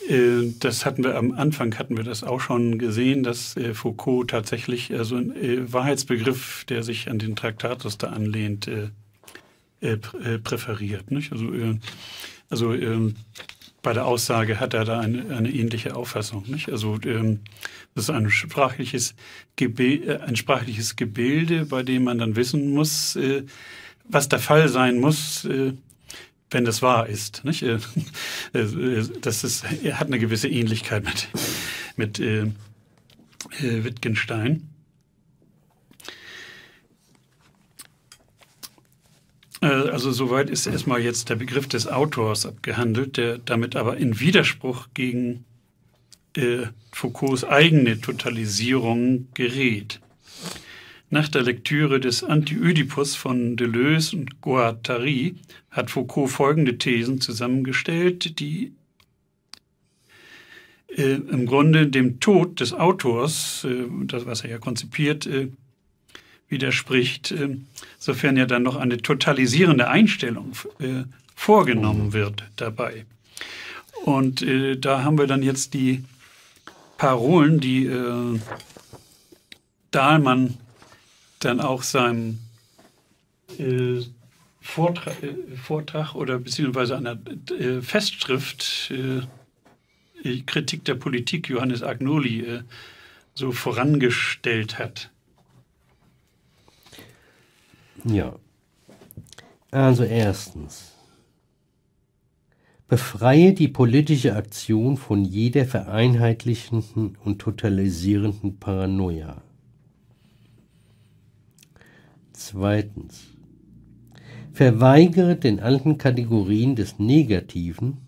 äh, das hatten wir am Anfang, hatten wir das auch schon gesehen, dass äh, Foucault tatsächlich also einen äh, Wahrheitsbegriff, der sich an den Traktatus da anlehnt, äh, äh, präferiert. Nicht? Also, äh, also äh, bei der Aussage hat er da eine, eine ähnliche Auffassung. Nicht? Also ähm, das ist ein sprachliches, Gebe ein sprachliches Gebilde, bei dem man dann wissen muss, äh, was der Fall sein muss, äh, wenn das wahr ist. Nicht? Äh, äh, das ist, er hat eine gewisse Ähnlichkeit mit, mit äh, äh, Wittgenstein. Also soweit ist erstmal jetzt der Begriff des Autors abgehandelt, der damit aber in Widerspruch gegen äh, Foucaults eigene Totalisierung gerät. Nach der Lektüre des Anti-Ödipus von Deleuze und Guattari hat Foucault folgende Thesen zusammengestellt, die äh, im Grunde dem Tod des Autors, äh, das was er ja konzipiert, äh, widerspricht, sofern ja dann noch eine totalisierende Einstellung äh, vorgenommen wird dabei. Und äh, da haben wir dann jetzt die Parolen, die äh, Dahlmann dann auch seinem äh, Vortra äh, Vortrag oder beziehungsweise einer äh, Festschrift äh, Kritik der Politik Johannes Agnoli äh, so vorangestellt hat. Ja, also erstens, befreie die politische Aktion von jeder vereinheitlichenden und totalisierenden Paranoia. Zweitens, verweigere den alten Kategorien des Negativen,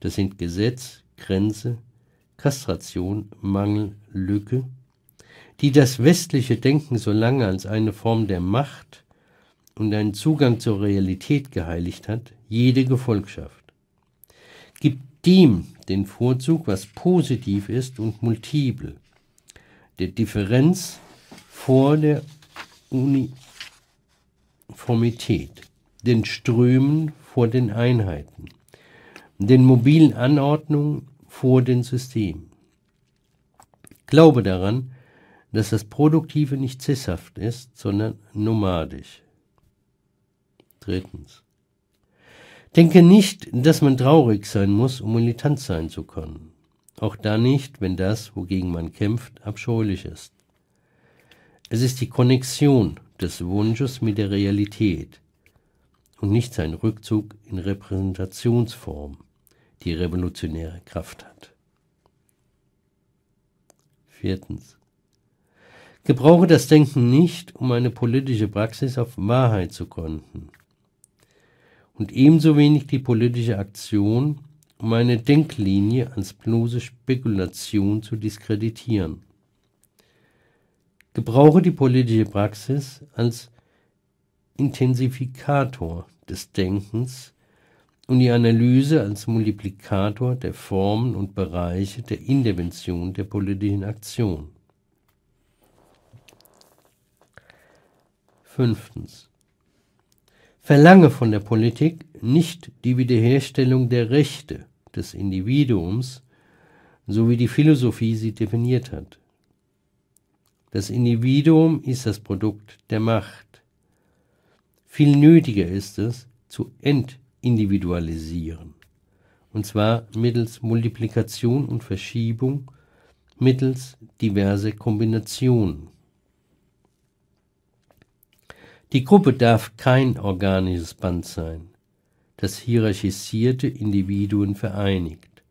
das sind Gesetz, Grenze, Kastration, Mangel, Lücke, die das westliche Denken so lange als eine Form der Macht und einen Zugang zur Realität geheiligt hat, jede Gefolgschaft. Gib dem den Vorzug, was positiv ist und multibel, der Differenz vor der Uniformität, den Strömen vor den Einheiten, den mobilen Anordnungen vor den Systemen. Glaube daran, dass das Produktive nicht sesshaft ist, sondern nomadisch. Drittens. Denke nicht, dass man traurig sein muss, um militant sein zu können. Auch dann nicht, wenn das, wogegen man kämpft, abscheulich ist. Es ist die Konnexion des Wunsches mit der Realität und nicht sein Rückzug in Repräsentationsform, die revolutionäre Kraft hat. Viertens. Gebrauche das Denken nicht, um eine politische Praxis auf Wahrheit zu gründen. Und ebenso wenig die politische Aktion, um eine Denklinie als bloße Spekulation zu diskreditieren. Gebrauche die politische Praxis als Intensifikator des Denkens und die Analyse als Multiplikator der Formen und Bereiche der Intervention der politischen Aktion. Fünftens. Verlange von der Politik nicht die Wiederherstellung der Rechte des Individuums, so wie die Philosophie sie definiert hat. Das Individuum ist das Produkt der Macht. Viel nötiger ist es, zu entindividualisieren, und zwar mittels Multiplikation und Verschiebung, mittels diverser Kombinationen. Die Gruppe darf kein organisches Band sein, das hierarchisierte Individuen vereinigt,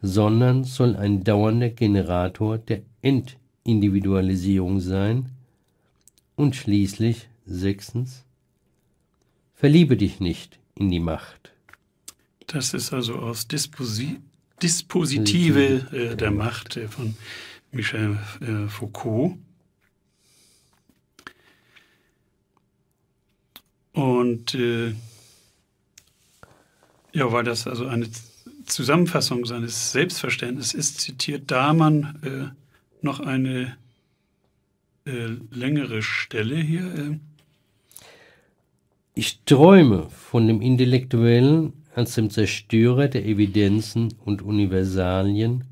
sondern soll ein dauernder Generator der Entindividualisierung sein. Und schließlich, sechstens, verliebe dich nicht in die Macht. Das ist also aus Disposi Dispositive äh, der Macht äh, von Michel äh, Foucault. Und äh, ja, weil das also eine Zusammenfassung seines Selbstverständnisses ist, zitiert Dahlmann äh, noch eine äh, längere Stelle hier. Äh. Ich träume von dem Intellektuellen als dem Zerstörer der Evidenzen und Universalien,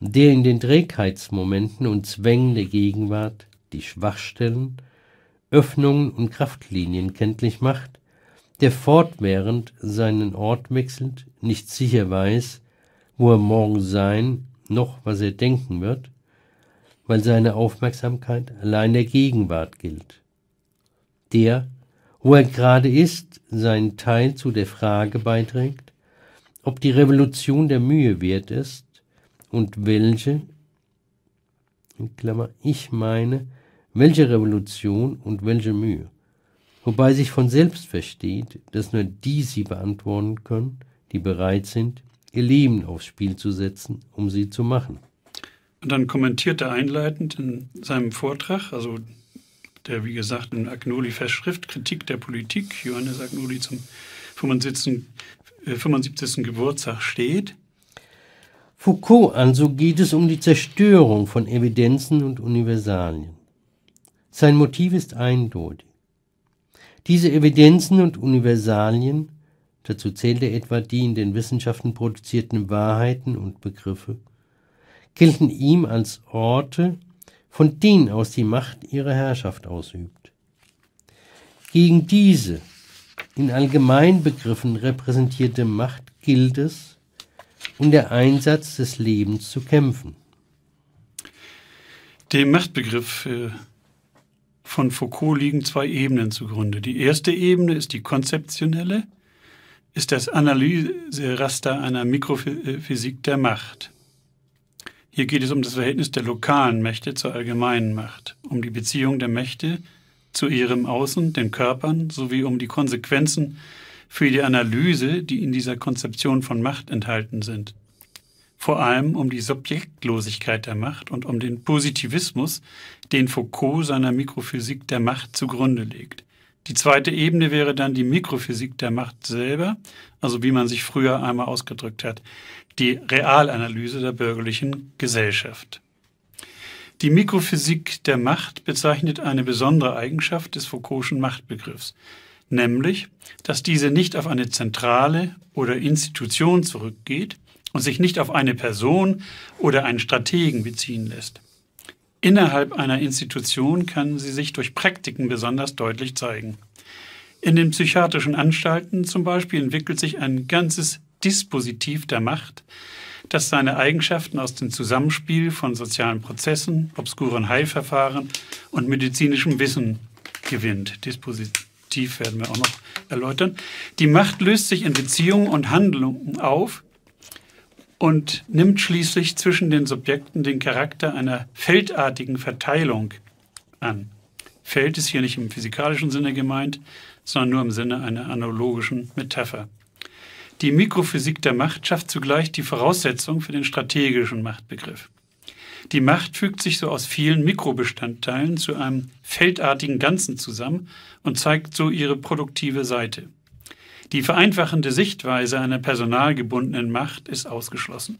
der in den Trägheitsmomenten und Zwängen der Gegenwart die Schwachstellen, Öffnungen und Kraftlinien kenntlich macht, der fortwährend seinen Ort wechselt, nicht sicher weiß, wo er morgen sein, noch was er denken wird, weil seine Aufmerksamkeit allein der Gegenwart gilt. Der, wo er gerade ist, seinen Teil zu der Frage beiträgt, ob die Revolution der Mühe wert ist und welche, in Klammer, ich meine, welche Revolution und welche Mühe, wobei sich von selbst versteht, dass nur die sie beantworten können, die bereit sind, ihr Leben aufs Spiel zu setzen, um sie zu machen. Und dann kommentiert er einleitend in seinem Vortrag, also der, wie gesagt, in Agnoli-Festschrift, Kritik der Politik, Johannes Agnoli zum fünfundsiebzigsten Geburtstag steht. Foucault also geht es um die Zerstörung von Evidenzen und Universalien. Sein Motiv ist eindeutig. Diese Evidenzen und Universalien, dazu zählt er etwa die in den Wissenschaften produzierten Wahrheiten und Begriffe, gelten ihm als Orte, von denen aus die Macht ihre Herrschaft ausübt. Gegen diese in Allgemeinbegriffen repräsentierte Macht gilt es, um den Einsatz des Lebens zu kämpfen. Dem Machtbegriff äh von Foucault liegen zwei Ebenen zugrunde. Die erste Ebene ist die konzeptionelle, ist das Analyseraster einer Mikrophysik der Macht. Hier geht es um das Verhältnis der lokalen Mächte zur allgemeinen Macht, um die Beziehung der Mächte zu ihrem Außen, den Körpern, sowie um die Konsequenzen für die Analyse, die in dieser Konzeption von Macht enthalten sind. Vor allem um die Subjektlosigkeit der Macht und um den Positivismus, den Foucault seiner Mikrophysik der Macht zugrunde legt. Die zweite Ebene wäre dann die Mikrophysik der Macht selber, also wie man sich früher einmal ausgedrückt hat, die Realanalyse der bürgerlichen Gesellschaft. Die Mikrophysik der Macht bezeichnet eine besondere Eigenschaft des Foucault'schen Machtbegriffs, nämlich, dass diese nicht auf eine Zentrale oder Institution zurückgeht, und sich nicht auf eine Person oder einen Strategen beziehen lässt. Innerhalb einer Institution kann sie sich durch Praktiken besonders deutlich zeigen. In den psychiatrischen Anstalten zum Beispiel entwickelt sich ein ganzes Dispositiv der Macht, das seine Eigenschaften aus dem Zusammenspiel von sozialen Prozessen, obskuren Heilverfahren und medizinischem Wissen gewinnt. Dispositiv werden wir auch noch erläutern. Die Macht löst sich in Beziehungen und Handlungen auf, und nimmt schließlich zwischen den Subjekten den Charakter einer feldartigen Verteilung an. Feld ist hier nicht im physikalischen Sinne gemeint, sondern nur im Sinne einer analogischen Metapher. Die Mikrophysik der Macht schafft zugleich die Voraussetzung für den strategischen Machtbegriff. Die Macht fügt sich so aus vielen Mikrobestandteilen zu einem feldartigen Ganzen zusammen und zeigt so ihre produktive Seite. Die vereinfachende Sichtweise einer personalgebundenen Macht ist ausgeschlossen.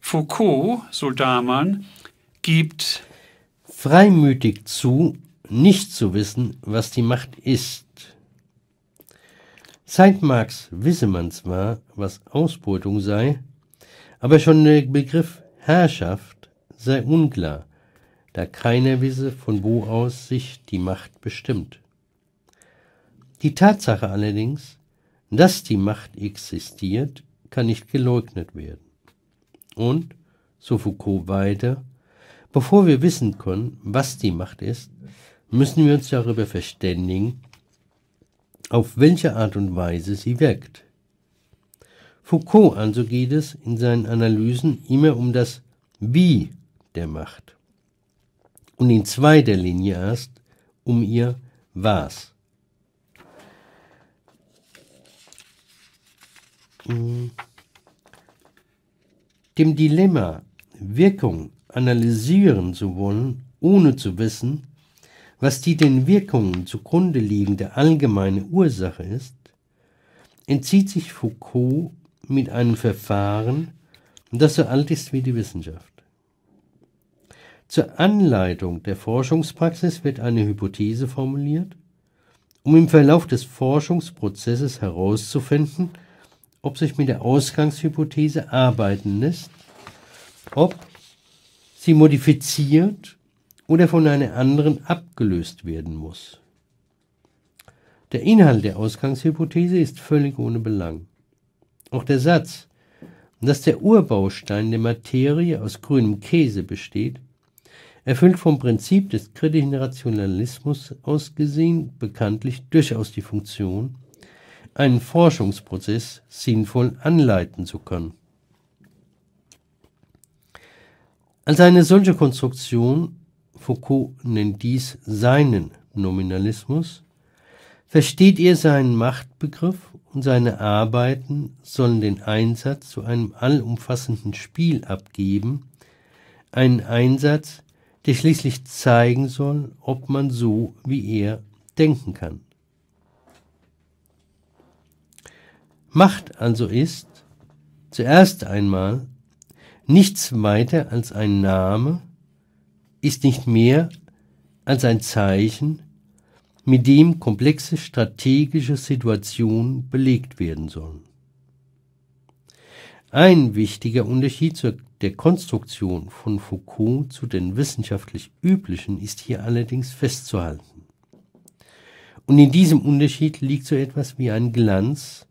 Foucault, so Dahlmann, gibt freimütig zu, nicht zu wissen, was die Macht ist. Seit Marx wisse man zwar, was Ausbeutung sei, aber schon der Begriff Herrschaft sei unklar, da keiner wisse, von wo aus sich die Macht bestimmt. Die Tatsache allerdings, dass die Macht existiert, kann nicht geleugnet werden. Und, so Foucault weiter, bevor wir wissen können, was die Macht ist, müssen wir uns darüber verständigen, auf welche Art und Weise sie wirkt. Foucault also geht es in seinen Analysen immer um das Wie der Macht und in zweiter Linie erst um ihr Was. Dem Dilemma, Wirkung analysieren zu wollen, ohne zu wissen, was die den Wirkungen zugrunde liegende allgemeine Ursache ist, entzieht sich Foucault mit einem Verfahren, das so alt ist wie die Wissenschaft. Zur Anleitung der Forschungspraxis wird eine Hypothese formuliert, um im Verlauf des Forschungsprozesses herauszufinden, ob sich mit der Ausgangshypothese arbeiten lässt, ob sie modifiziert oder von einer anderen abgelöst werden muss. Der Inhalt der Ausgangshypothese ist völlig ohne Belang. Auch der Satz, dass der Urbaustein der Materie aus grünem Käse besteht, erfüllt vom Prinzip des kritischen Rationalismus aus gesehen bekanntlich durchaus die Funktion, einen Forschungsprozess sinnvoll anleiten zu können. Als eine solche Konstruktion, Foucault nennt dies seinen Nominalismus, versteht er seinen Machtbegriff, und seine Arbeiten sollen den Einsatz zu einem allumfassenden Spiel abgeben, einen Einsatz, der schließlich zeigen soll, ob man so wie er denken kann. Macht also ist zuerst einmal nichts weiter als ein Name, ist nicht mehr als ein Zeichen, mit dem komplexe strategische Situationen belegt werden sollen. Ein wichtiger Unterschied zur der Konstruktion von Foucault zu den wissenschaftlich üblichen ist hier allerdings festzuhalten. Und in diesem Unterschied liegt so etwas wie ein Glanz,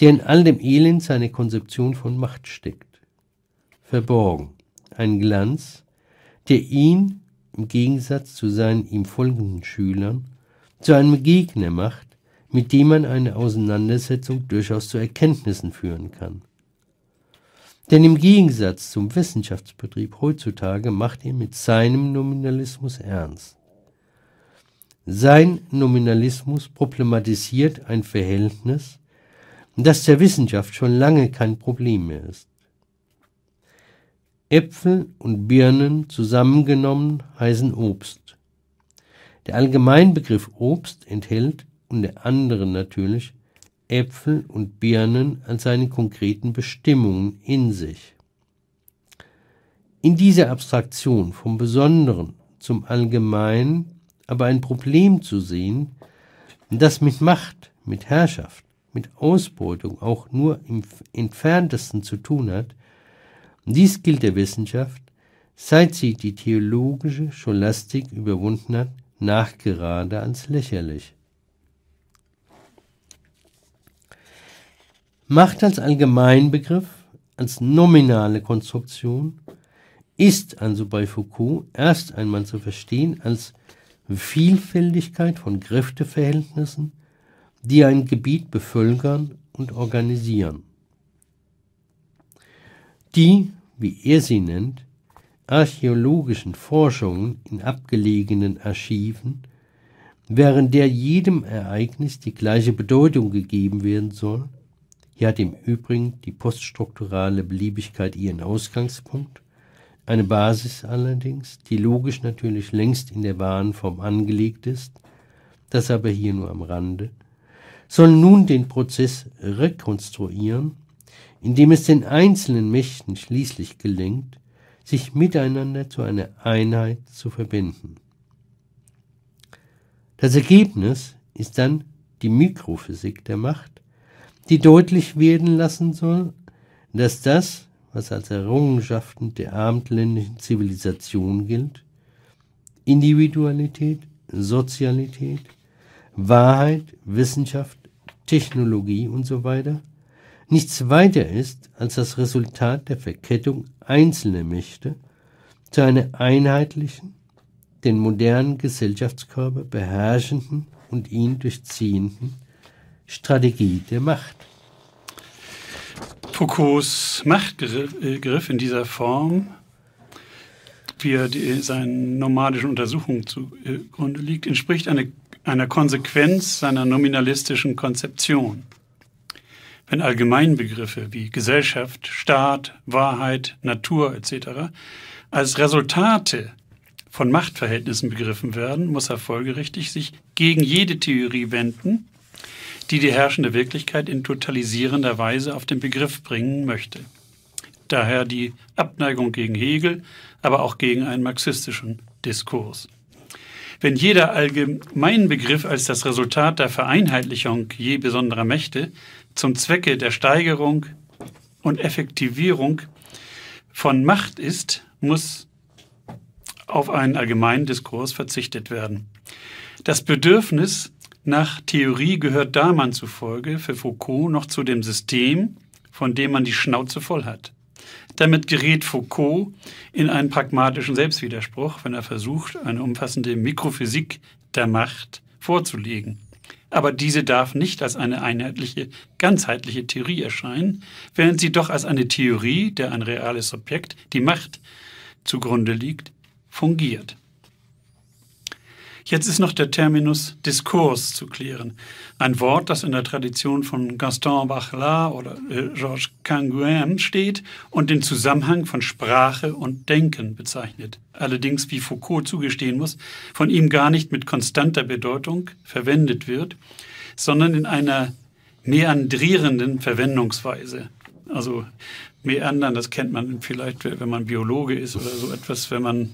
der in all dem Elend seiner Konzeption von Macht steckt. Verborgen. Ein Glanz, der ihn, im Gegensatz zu seinen ihm folgenden Schülern, zu einem Gegner macht, mit dem man eine Auseinandersetzung durchaus zu Erkenntnissen führen kann. Denn im Gegensatz zum Wissenschaftsbetrieb heutzutage macht er mit seinem Nominalismus ernst. Sein Nominalismus problematisiert ein Verhältnis, das der Wissenschaft schon lange kein Problem mehr ist. Äpfel und Birnen zusammengenommen heißen Obst. Der Allgemeinbegriff Obst enthält, unter anderem natürlich, Äpfel und Birnen an seinen konkreten Bestimmungen in sich. In dieser Abstraktion vom Besonderen zum Allgemeinen aber ein Problem zu sehen, das mit Macht, mit Herrschaft, mit Ausbeutung auch nur im entferntesten zu tun hat, dies gilt der Wissenschaft, seit sie die theologische Scholastik überwunden hat, nachgerade als lächerlich. Macht als Allgemeinbegriff, als nominale Konstruktion, ist also bei Foucault erst einmal zu verstehen als Vielfältigkeit von Kräfteverhältnissen, die ein Gebiet bevölkern und organisieren, die, wie er sie nennt, archäologischen Forschungen in abgelegenen Archiven, während der jedem Ereignis die gleiche Bedeutung gegeben werden soll. Hier hat im Übrigen die poststrukturale Beliebigkeit ihren Ausgangspunkt, eine Basis allerdings, die logisch natürlich längst in der wahren Form angelegt ist, das aber hier nur am Rande, soll nun den Prozess rekonstruieren, indem es den einzelnen Mächten schließlich gelingt, sich miteinander zu einer Einheit zu verbinden. Das Ergebnis ist dann die Mikrophysik der Macht, die deutlich werden lassen soll, dass das, was als Errungenschaften der abendländischen Zivilisation gilt, Individualität, Sozialität, Wahrheit, Wissenschaft, Technologie und so weiter, nichts weiter ist als das Resultat der Verkettung einzelner Mächte zu einer einheitlichen, den modernen Gesellschaftskörper beherrschenden und ihn durchziehenden Strategie der Macht. Foucaults Machtgriff in dieser Form, wie er die, seinen nomadischen Untersuchungen zugrunde liegt, entspricht eine, einer Konsequenz seiner nominalistischen Konzeption. Wenn Allgemeinbegriffe wie Gesellschaft, Staat, Wahrheit, Natur et cetera als Resultate von Machtverhältnissen begriffen werden, muss er folgerichtig sich gegen jede Theorie wenden, die die herrschende Wirklichkeit in totalisierender Weise auf den Begriff bringen möchte. Daher die Abneigung gegen Hegel, aber auch gegen einen marxistischen Diskurs. Wenn jeder Allgemeinbegriff als das Resultat der Vereinheitlichung je besonderer Mächte zum Zwecke der Steigerung und Effektivierung von Macht ist, muss auf einen allgemeinen Diskurs verzichtet werden. Das Bedürfnis nach Theorie gehört Dahlmann zufolge für Foucault noch zu dem System, von dem man die Schnauze voll hat. Damit gerät Foucault in einen pragmatischen Selbstwiderspruch, wenn er versucht, eine umfassende Mikrophysik der Macht vorzulegen. Aber diese darf nicht als eine einheitliche, ganzheitliche Theorie erscheinen, während sie doch als eine Theorie, der ein reales Subjekt, die Macht, zugrunde liegt, fungiert. Jetzt ist noch der Terminus Diskurs zu klären. Ein Wort, das in der Tradition von Gaston Bachelard oder äh, Georges Canguilhem steht und den Zusammenhang von Sprache und Denken bezeichnet. Allerdings, wie Foucault zugestehen muss, von ihm gar nicht mit konstanter Bedeutung verwendet wird, sondern in einer meandrierenden Verwendungsweise. Also meandern, das kennt man vielleicht, wenn man Biologe ist oder so etwas, wenn man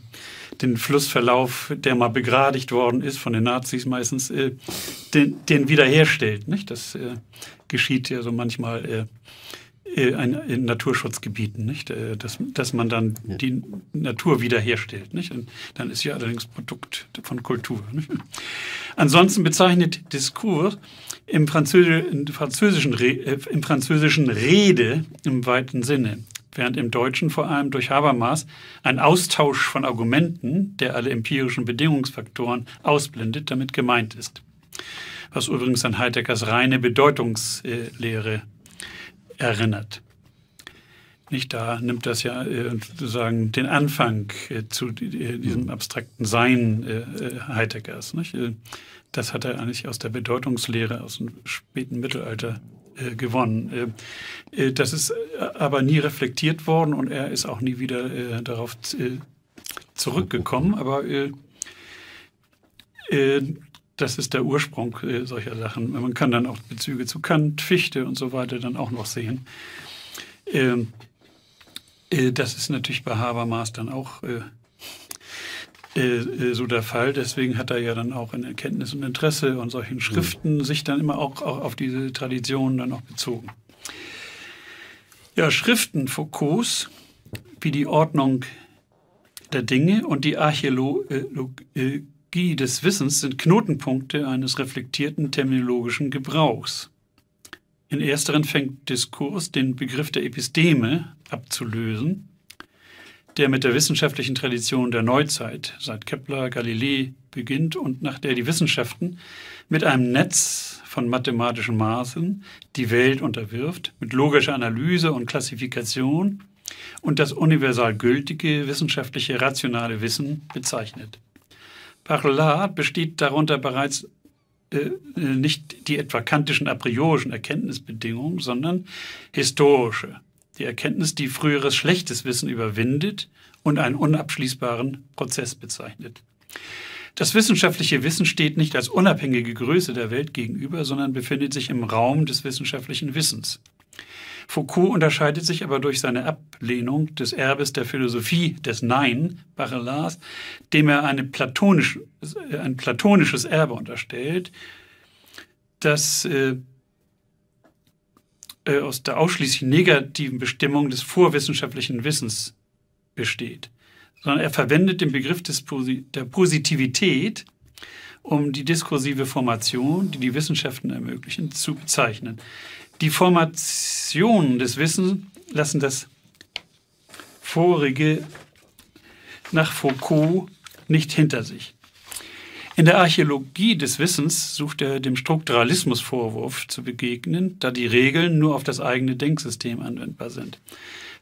den Flussverlauf, der mal begradigt worden ist, von den Nazis meistens, äh, den, den wiederherstellt. Nicht? Das äh, geschieht ja so manchmal äh, in, in Naturschutzgebieten, nicht? Äh, dass, dass man dann die Natur wiederherstellt. Nicht? Und dann ist ja allerdings Produkt von Kultur. Nicht? Ansonsten bezeichnet Diskurs im, Französ im, französischen Re äh, im französischen Rede im weiten Sinne, während im Deutschen vor allem durch Habermas ein Austausch von Argumenten, der alle empirischen Bedingungsfaktoren ausblendet, damit gemeint ist. Was übrigens an Heideggers reine Bedeutungslehre erinnert. Nicht, da nimmt das ja sozusagen den Anfang zu diesem abstrakten Sein Heideggers. Nicht? Das hat er eigentlich aus der Bedeutungslehre aus dem späten Mittelalter gewonnen. Das ist aber nie reflektiert worden und er ist auch nie wieder darauf zurückgekommen. Aber das ist der Ursprung solcher Sachen. Man kann dann auch Bezüge zu Kant, Fichte und so weiter dann auch noch sehen. Das ist natürlich bei Habermas dann auch so der Fall. Deswegen hat er ja dann auch in Erkenntnis und Interesse und solchen Schriften mhm. sich dann immer auch, auch auf diese Traditionen dann auch bezogen. Ja, Schriften Foucaults, wie die Ordnung der Dinge und die Archäologie des Wissens sind Knotenpunkte eines reflektierten terminologischen Gebrauchs. In ersteren fängt Diskurs den Begriff der Episteme abzulösen, der mit der wissenschaftlichen Tradition der Neuzeit seit Kepler, Galilei beginnt und nach der die Wissenschaften mit einem Netz von mathematischen Maßen die Welt unterwirft, mit logischer Analyse und Klassifikation und das universal gültige wissenschaftliche rationale Wissen bezeichnet. Bachelard besteht darunter bereits äh, nicht die etwa kantischen a priorischen Erkenntnisbedingungen, sondern historische. Die Erkenntnis, die früheres schlechtes Wissen überwindet und einen unabschließbaren Prozess bezeichnet. Das wissenschaftliche Wissen steht nicht als unabhängige Größe der Welt gegenüber, sondern befindet sich im Raum des wissenschaftlichen Wissens. Foucault unterscheidet sich aber durch seine Ablehnung des Erbes der Philosophie des Nein, Bachelards, dem er eine platonisch, ein platonisches Erbe unterstellt, das äh, aus der ausschließlich negativen Bestimmung des vorwissenschaftlichen Wissens besteht, sondern er verwendet den Begriff des, der Positivität, um die diskursive Formation, die die Wissenschaften ermöglichen, zu bezeichnen. Die Formationen des Wissens lassen das Vorige nach Foucault nicht hinter sich. In der Archäologie des Wissens sucht er dem Strukturalismusvorwurf zu begegnen, da die Regeln nur auf das eigene Denksystem anwendbar sind.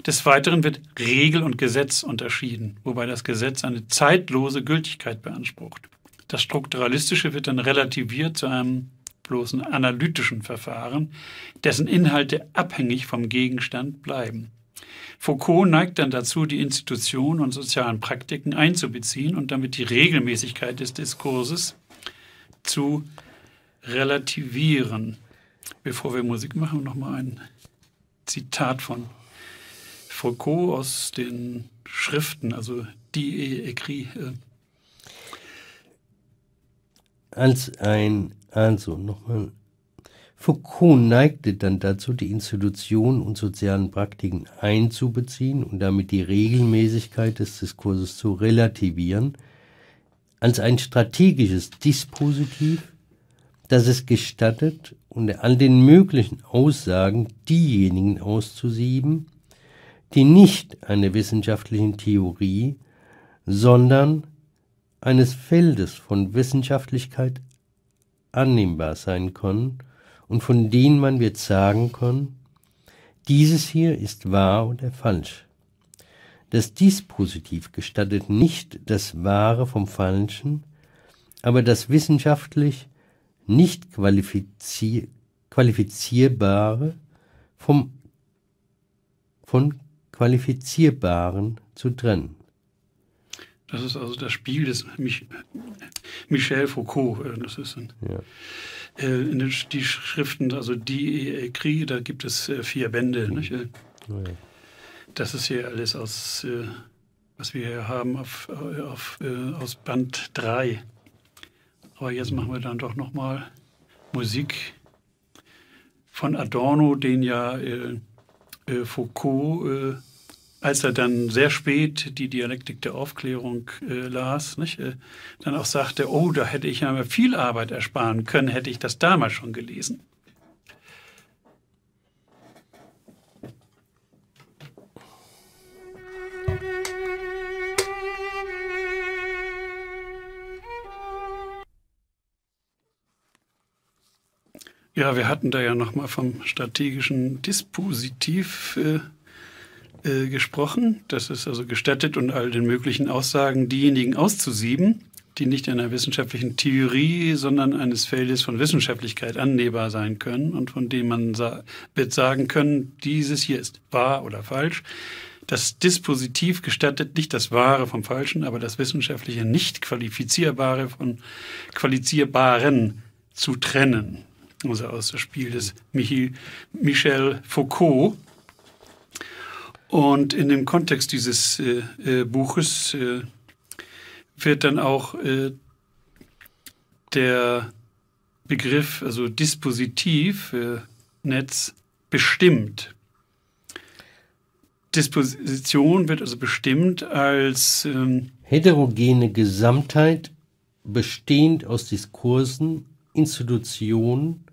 Des Weiteren wird Regel und Gesetz unterschieden, wobei das Gesetz eine zeitlose Gültigkeit beansprucht. Das Strukturalistische wird dann relativiert zu einem bloßen analytischen Verfahren, dessen Inhalte abhängig vom Gegenstand bleiben. Foucault neigt dann dazu, die Institutionen und sozialen Praktiken einzubeziehen und damit die Regelmäßigkeit des Diskurses zu relativieren. Bevor wir Musik machen, nochmal ein Zitat von Foucault aus den Schriften, also die écrit. Äh. Als ein, also nochmal. Foucault neigte dann dazu, die Institutionen und sozialen Praktiken einzubeziehen und damit die Regelmäßigkeit des Diskurses zu relativieren, als ein strategisches Dispositiv, das es gestattet, unter all den möglichen Aussagen diejenigen auszusieben, die nicht einer wissenschaftlichen Theorie, sondern eines Feldes von Wissenschaftlichkeit annehmbar sein können und von denen man wird sagen können, dieses hier ist wahr oder falsch. Das Dispositiv gestattet nicht das Wahre vom Falschen, aber das wissenschaftlich nicht qualifizier qualifizierbare vom, von qualifizierbaren zu trennen. Das ist also das Spiel des Mich Michel Foucault. Das ist ein, ja. äh, in den, die Schriften, also die écrit, da gibt es äh, vier Bände. Mhm. Nicht? Äh, oh ja. Das ist hier alles aus, äh, was wir hier haben, auf, auf, äh, aus Band drei. Aber jetzt machen wir dann doch nochmal Musik von Adorno, den ja äh, äh, Foucault, äh, als er dann sehr spät die Dialektik der Aufklärung äh, las, nicht, äh, dann auch sagte, oh, da hätte ich ja viel Arbeit ersparen können, hätte ich das damals schon gelesen. Ja, wir hatten da ja nochmal vom strategischen Dispositiv äh, äh, gesprochen. Das ist also gestattet, und all den möglichen Aussagen diejenigen auszusieben, die nicht einer wissenschaftlichen Theorie, sondern eines Feldes von Wissenschaftlichkeit annehmbar sein können und von dem man sa wird sagen können, dieses hier ist wahr oder falsch. Das Dispositiv gestattet nicht das Wahre vom Falschen, aber das wissenschaftliche Nicht-Qualifizierbare von Qualifizierbaren zu trennen. Also aus dem Spiel des Michel Foucault. Und in dem Kontext dieses äh, Buches äh, wird dann auch äh, der Begriff, also Dispositiv, äh, Netz, bestimmt. Disposition wird also bestimmt als ähm, heterogene Gesamtheit, bestehend aus Diskursen, Institutionen,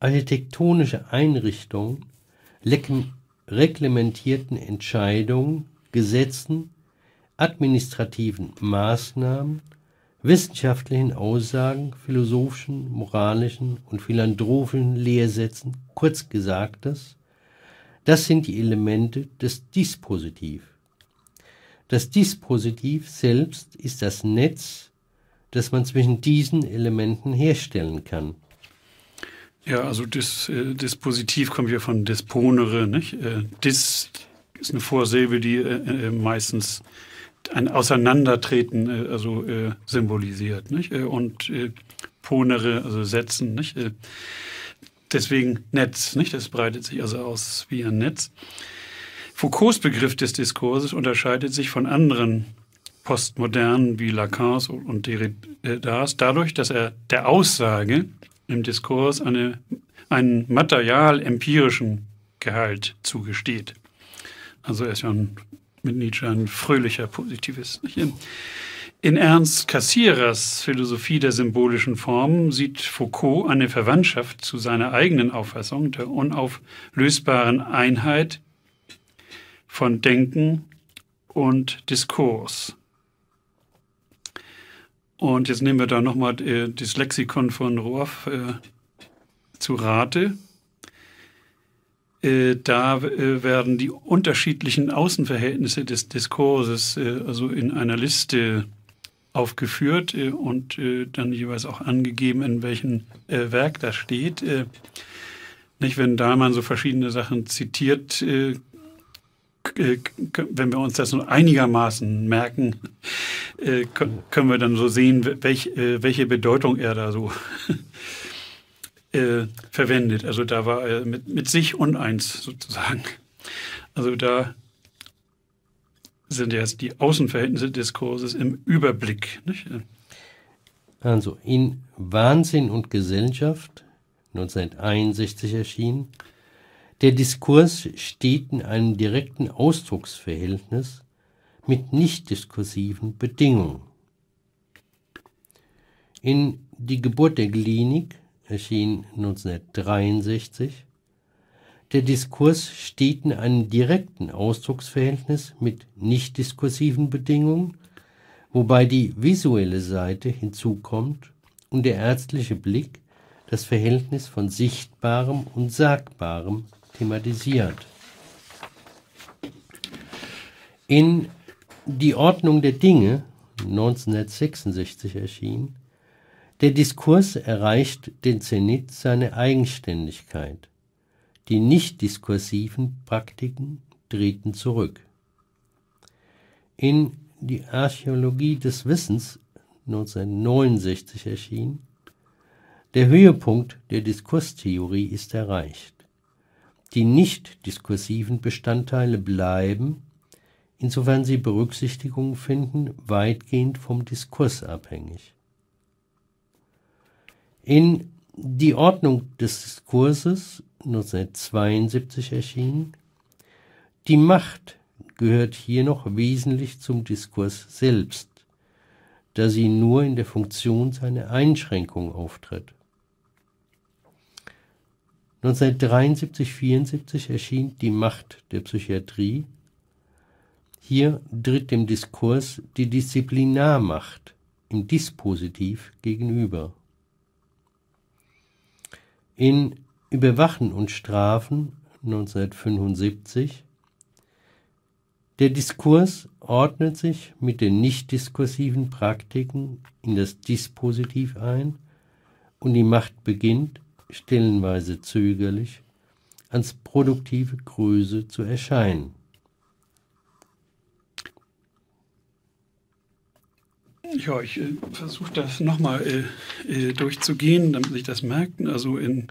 architektonische Einrichtungen, reglementierten Entscheidungen, Gesetzen, administrativen Maßnahmen, wissenschaftlichen Aussagen, philosophischen, moralischen und philanthropischen Lehrsätzen, kurz Gesagtes, das sind die Elemente des Dispositiv. Das Dispositiv selbst ist das Netz, das man zwischen diesen Elementen herstellen kann. Ja, also das äh, Dispositiv kommt ja von disponere, nicht? Äh, dis ist eine Vorsilbe, die äh, äh, meistens ein Auseinandertreten äh, also, äh, symbolisiert, nicht? Äh, und äh, ponere, also setzen, nicht? Äh, deswegen Netz, nicht? Das breitet sich also aus wie ein Netz. Foucaults Begriff des Diskurses unterscheidet sich von anderen Postmodernen wie Lacans und Derridas dadurch, dass er der Aussage im Diskurs eine, einen material-empirischen Gehalt zugesteht. Also er ist ja ein, mit Nietzsche ein fröhlicher Positivist. In Ernst Cassiras Philosophie der symbolischen Formen sieht Foucault eine Verwandtschaft zu seiner eigenen Auffassung der unauflösbaren Einheit von Denken und Diskurs. Und jetzt nehmen wir da nochmal äh, das Lexikon von Ruoff äh, zu Rate. Äh, da äh, werden die unterschiedlichen Außenverhältnisse des Diskurses äh, also in einer Liste aufgeführt äh, und äh, dann jeweils auch angegeben, in welchem äh, Werk das steht. Äh, nicht, wenn Dahlmann so verschiedene Sachen zitiert, äh, wenn wir uns das nur einigermaßen merken, können wir dann so sehen, welche Bedeutung er da so äh, verwendet. Also da war er mit, mit sich uneins sozusagen. Also da sind jetzt die Außenverhältnisse des Diskurses im Überblick. Nicht? Also in Wahnsinn und Gesellschaft, neunzehnhunderteinundsechzig erschienen, der Diskurs steht in einem direkten Ausdrucksverhältnis mit nicht diskursiven Bedingungen. In Die Geburt der Klinik erschien neunzehnhundertdreiundsechzig. Der Diskurs steht in einem direkten Ausdrucksverhältnis mit nicht diskursiven Bedingungen, wobei die visuelle Seite hinzukommt und der ärztliche Blick das Verhältnis von Sichtbarem und Sagbarem thematisiert. In Die Ordnung der Dinge, neunzehnhundertsechsundsechzig erschien, der Diskurs erreicht den Zenit seiner Eigenständigkeit. Die nicht diskursiven Praktiken treten zurück. In Die Archäologie des Wissens, neunzehnhundertneunundsechzig erschien, der Höhepunkt der Diskurstheorie ist erreicht. Die nicht diskursiven Bestandteile bleiben, insofern sie Berücksichtigung finden, weitgehend vom Diskurs abhängig. In Die Ordnung des Diskurses, neunzehnhundertzweiundsiebzig erschienen, die Macht gehört hier noch wesentlich zum Diskurs selbst, da sie nur in der Funktion seiner Einschränkung auftritt. neunzehnhundertdreiundsiebzig vierundsiebzig erschien Die Macht der Psychiatrie. Hier tritt dem Diskurs die Disziplinarmacht im Dispositiv gegenüber. In Überwachen und Strafen, neunzehnhundertfünfundsiebzig, der Diskurs ordnet sich mit den nicht-diskursiven Praktiken in das Dispositiv ein und die Macht beginnt, stellenweise zögerlich, als produktive Größe zu erscheinen. Ja, ich äh, versuche das nochmal äh, durchzugehen, damit sich das merken. Also in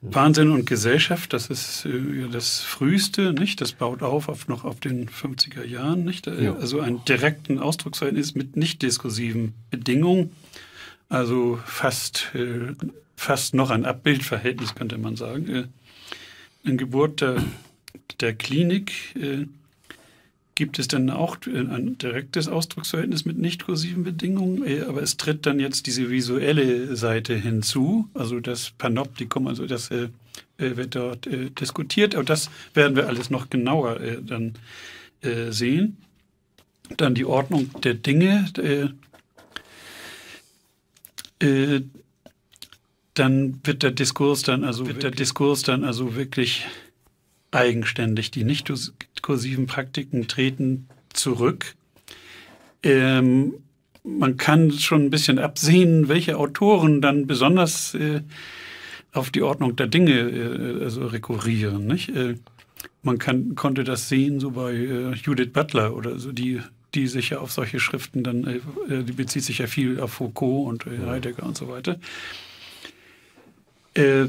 Wahnsinn und Gesellschaft, das ist äh, das Früheste, nicht? Das baut auf, auf noch auf den fünfziger Jahren, nicht? Ja. Also einen direkten Ausdrucksverhältnis mit nicht diskursiven Bedingungen. Also fast, äh, fast noch ein Abbildverhältnis, könnte man sagen. Äh, in Geburt der, der Klinik äh, gibt es dann auch ein direktes Ausdrucksverhältnis mit nicht kursiven Bedingungen, aber es tritt dann jetzt diese visuelle Seite hinzu, also das Panoptikum, also das äh, wird dort äh, diskutiert, aber das werden wir alles noch genauer äh, dann äh, sehen. Dann die Ordnung der Dinge, äh, äh, dann wird der Diskurs dann also wird der Diskurs dann also wirklich eigenständig. Die nicht diskursiven Praktiken treten zurück. Ähm, man kann schon ein bisschen absehen, welche Autoren dann besonders äh, auf die Ordnung der Dinge äh, also rekurrieren. Nicht? Äh, man kann, konnte das sehen so bei äh, Judith Butler oder so, die, die sich ja auf solche Schriften dann, äh, die bezieht sich ja viel auf Foucault und äh, Heidegger und so weiter. Äh,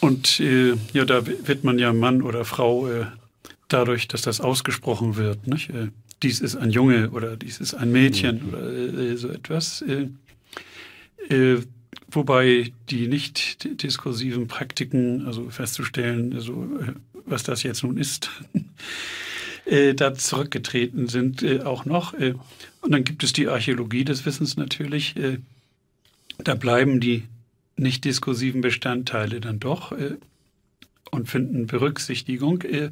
Und äh, ja, da wird man ja Mann oder Frau äh, dadurch, dass das ausgesprochen wird. Nicht? Äh, dies ist ein Junge oder dies ist ein Mädchen mhm. oder äh, so etwas. Äh, äh, wobei die nicht diskursiven Praktiken, also festzustellen, also, äh, was das jetzt nun ist, äh, da zurückgetreten sind äh, auch noch. Äh, und dann gibt es die Archäologie des Wissens natürlich. Äh, da bleiben die nicht diskursiven Bestandteile dann doch äh, und finden Berücksichtigung, äh,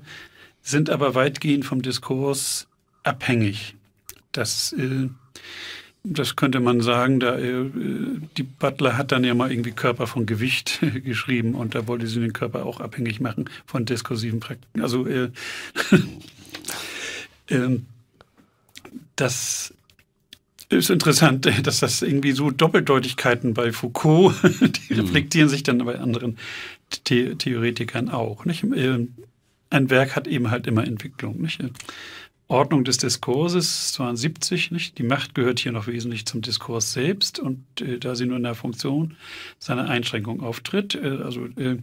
sind aber weitgehend vom Diskurs abhängig. Das, äh, das könnte man sagen, da, äh, die Butler hat dann ja mal irgendwie Körper von Gewicht äh, geschrieben und da wollte sie den Körper auch abhängig machen von diskursiven Praktiken. Also äh, äh, das ist interessant, dass das irgendwie so Doppeldeutigkeiten bei Foucault, die mhm. reflektieren sich dann bei anderen The Theoretikern auch. Nicht? Ein Werk hat eben halt immer Entwicklung. Nicht? Ordnung des Diskurses, zweiundsiebzig, nicht? Die Macht gehört hier noch wesentlich zum Diskurs selbst und äh, da sie nur in der Funktion seiner Einschränkung auftritt, äh, also, äh,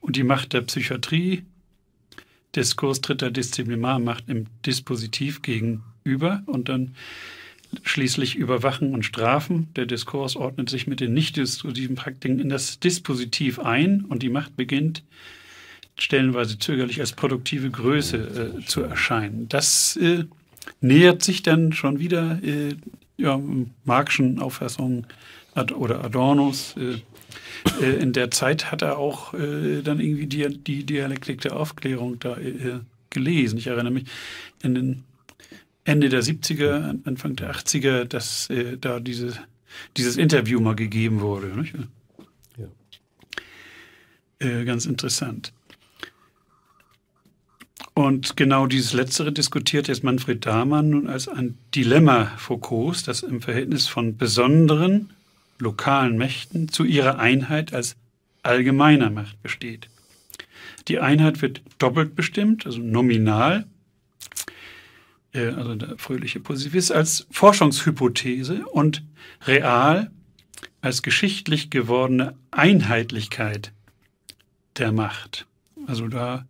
und die Macht der Psychiatrie, Diskurs dritter Disziplinarmacht im Dispositiv gegenüber und dann schließlich Überwachen und Strafen. Der Diskurs ordnet sich mit den nicht-diskursiven Praktiken in das Dispositiv ein und die Macht beginnt, stellenweise zögerlich als produktive Größe äh, zu erscheinen. Das äh, nähert sich dann schon wieder äh, ja, Marx'schen Auffassungen Ad oder Adornos. Äh, äh, in der Zeit hat er auch äh, dann irgendwie die, die Dialektik der Aufklärung da äh, gelesen. Ich erinnere mich in den Ende der siebziger, Anfang der achtziger, dass äh, da diese, dieses Interview mal gegeben wurde. Nicht? Ja. Äh, ganz interessant. Und genau dieses Letztere diskutiert jetzt Manfred Dahlmann nun als ein Dilemma Foucaults, das im Verhältnis von besonderen lokalen Mächten zu ihrer Einheit als allgemeiner Macht besteht. Die Einheit wird doppelt bestimmt, also nominal, äh, also der fröhliche Positivist, als Forschungshypothese und real als geschichtlich gewordene Einheitlichkeit der Macht. Also da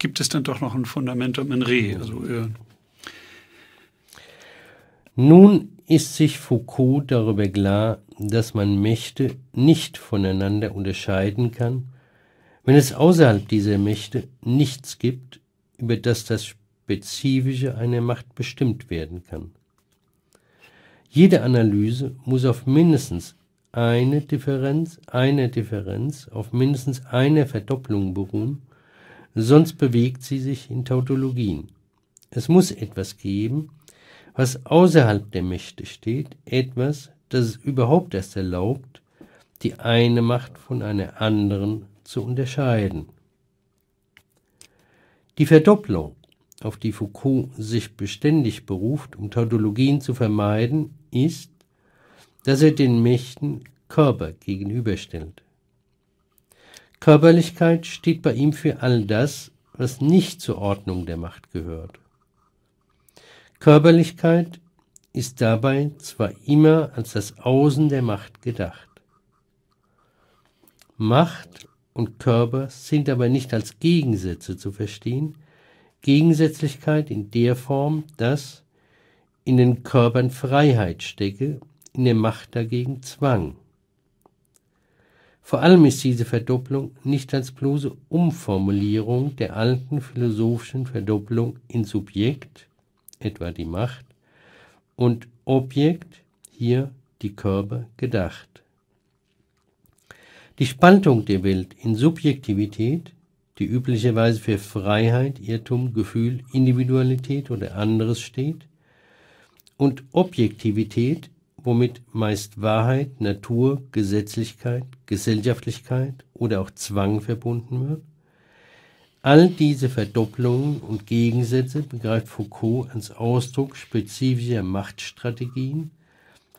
gibt es dann doch noch ein Fundamentum in Re. Also, äh Nun ist sich Foucault darüber klar, dass man Mächte nicht voneinander unterscheiden kann, wenn es außerhalb dieser Mächte nichts gibt, über das das Spezifische einer Macht bestimmt werden kann. Jede Analyse muss auf mindestens eine Differenz, eine Differenz, auf mindestens eine Verdopplung beruhen, sonst bewegt sie sich in Tautologien. Es muss etwas geben, was außerhalb der Mächte steht, etwas, das es überhaupt erst erlaubt, die eine Macht von einer anderen zu unterscheiden. Die Verdopplung, auf die Foucault sich beständig beruft, um Tautologien zu vermeiden, ist, dass er den Mächten Körper gegenüberstellt. Körperlichkeit steht bei ihm für all das, was nicht zur Ordnung der Macht gehört. Körperlichkeit ist dabei zwar immer als das Außen der Macht gedacht. Macht und Körper sind aber nicht als Gegensätze zu verstehen, Gegensätzlichkeit in der Form, dass in den Körpern Freiheit stecke, in der Macht dagegen Zwang. Vor allem ist diese Verdopplung nicht als bloße Umformulierung der alten philosophischen Verdopplung in Subjekt, etwa die Macht, und Objekt, hier die Körper, gedacht. Die Spaltung der Welt in Subjektivität, die üblicherweise für Freiheit, Irrtum, Gefühl, Individualität oder anderes steht, und Objektivität, womit meist Wahrheit, Natur, Gesetzlichkeit, Gesellschaftlichkeit oder auch Zwang verbunden wird. All diese Verdopplungen und Gegensätze begreift Foucault als Ausdruck spezifischer Machtstrategien,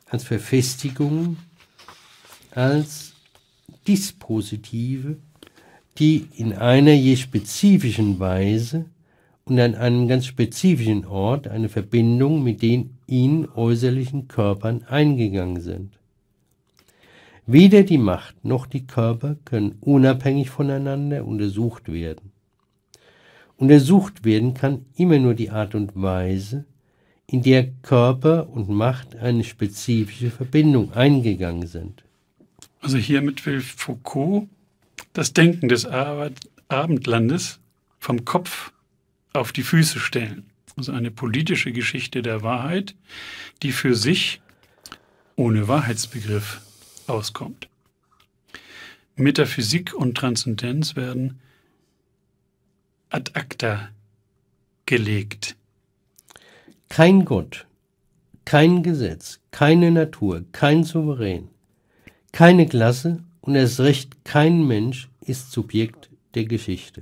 als Verfestigungen, als Dispositive, die in einer je spezifischen Weise und an einem ganz spezifischen Ort eine Verbindung mit den ihnen äußerlichen Körpern eingegangen sind. Weder die Macht noch die Körper können unabhängig voneinander untersucht werden. Untersucht werden kann immer nur die Art und Weise, in der Körper und Macht eine spezifische Verbindung eingegangen sind. Also hiermit will Foucault das Denken des Abendlandes vom Kopf auf die Füße stellen. Also eine politische Geschichte der Wahrheit, die für sich ohne Wahrheitsbegriff auskommt. Metaphysik und Transzendenz werden ad acta gelegt. Kein Gott, kein Gesetz, keine Natur, kein Souverän, keine Klasse und erst recht kein Mensch ist Subjekt der Geschichte.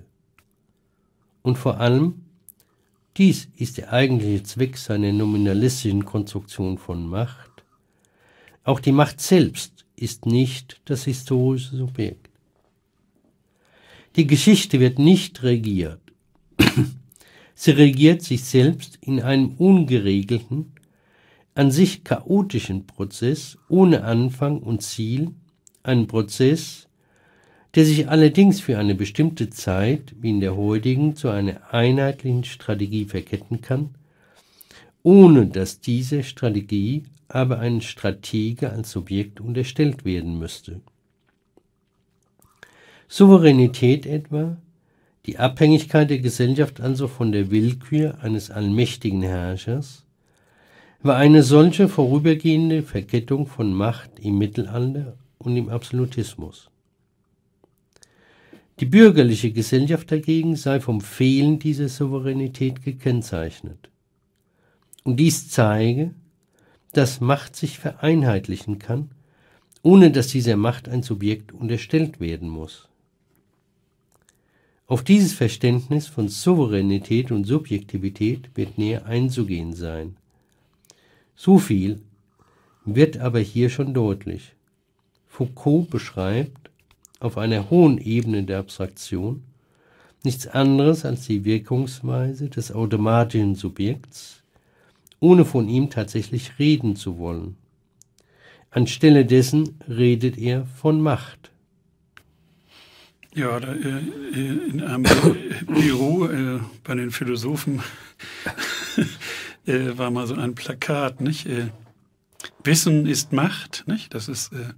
Und vor allem, dies ist der eigentliche Zweck seiner nominalistischen Konstruktion von Macht. Auch die Macht selbst ist nicht das historische Subjekt. Die Geschichte wird nicht regiert. Sie regiert sich selbst in einem ungeregelten, an sich chaotischen Prozess ohne Anfang und Ziel, einen Prozess, der sich allerdings für eine bestimmte Zeit, wie in der heutigen, zu einer einheitlichen Strategie verketten kann, ohne dass dieser Strategie aber einem Stratege als Subjekt unterstellt werden müsste. Souveränität etwa, die Abhängigkeit der Gesellschaft also von der Willkür eines allmächtigen Herrschers, war eine solche vorübergehende Verkettung von Macht im Mittelalter und im Absolutismus. Die bürgerliche Gesellschaft dagegen sei vom Fehlen dieser Souveränität gekennzeichnet. Und dies zeige, dass Macht sich vereinheitlichen kann, ohne dass dieser Macht ein Subjekt unterstellt werden muss. Auf dieses Verständnis von Souveränität und Subjektivität wird näher einzugehen sein. So viel wird aber hier schon deutlich. Foucault beschreibt auf einer hohen Ebene der Abstraktion nichts anderes als die Wirkungsweise des automatischen Subjekts, ohne von ihm tatsächlich reden zu wollen. Anstelle dessen redet er von Macht. Ja, da, äh, in einem Büro äh, bei den Philosophen äh, war mal so ein Plakat, nicht? Äh, Wissen ist Macht, nicht? Das ist äh,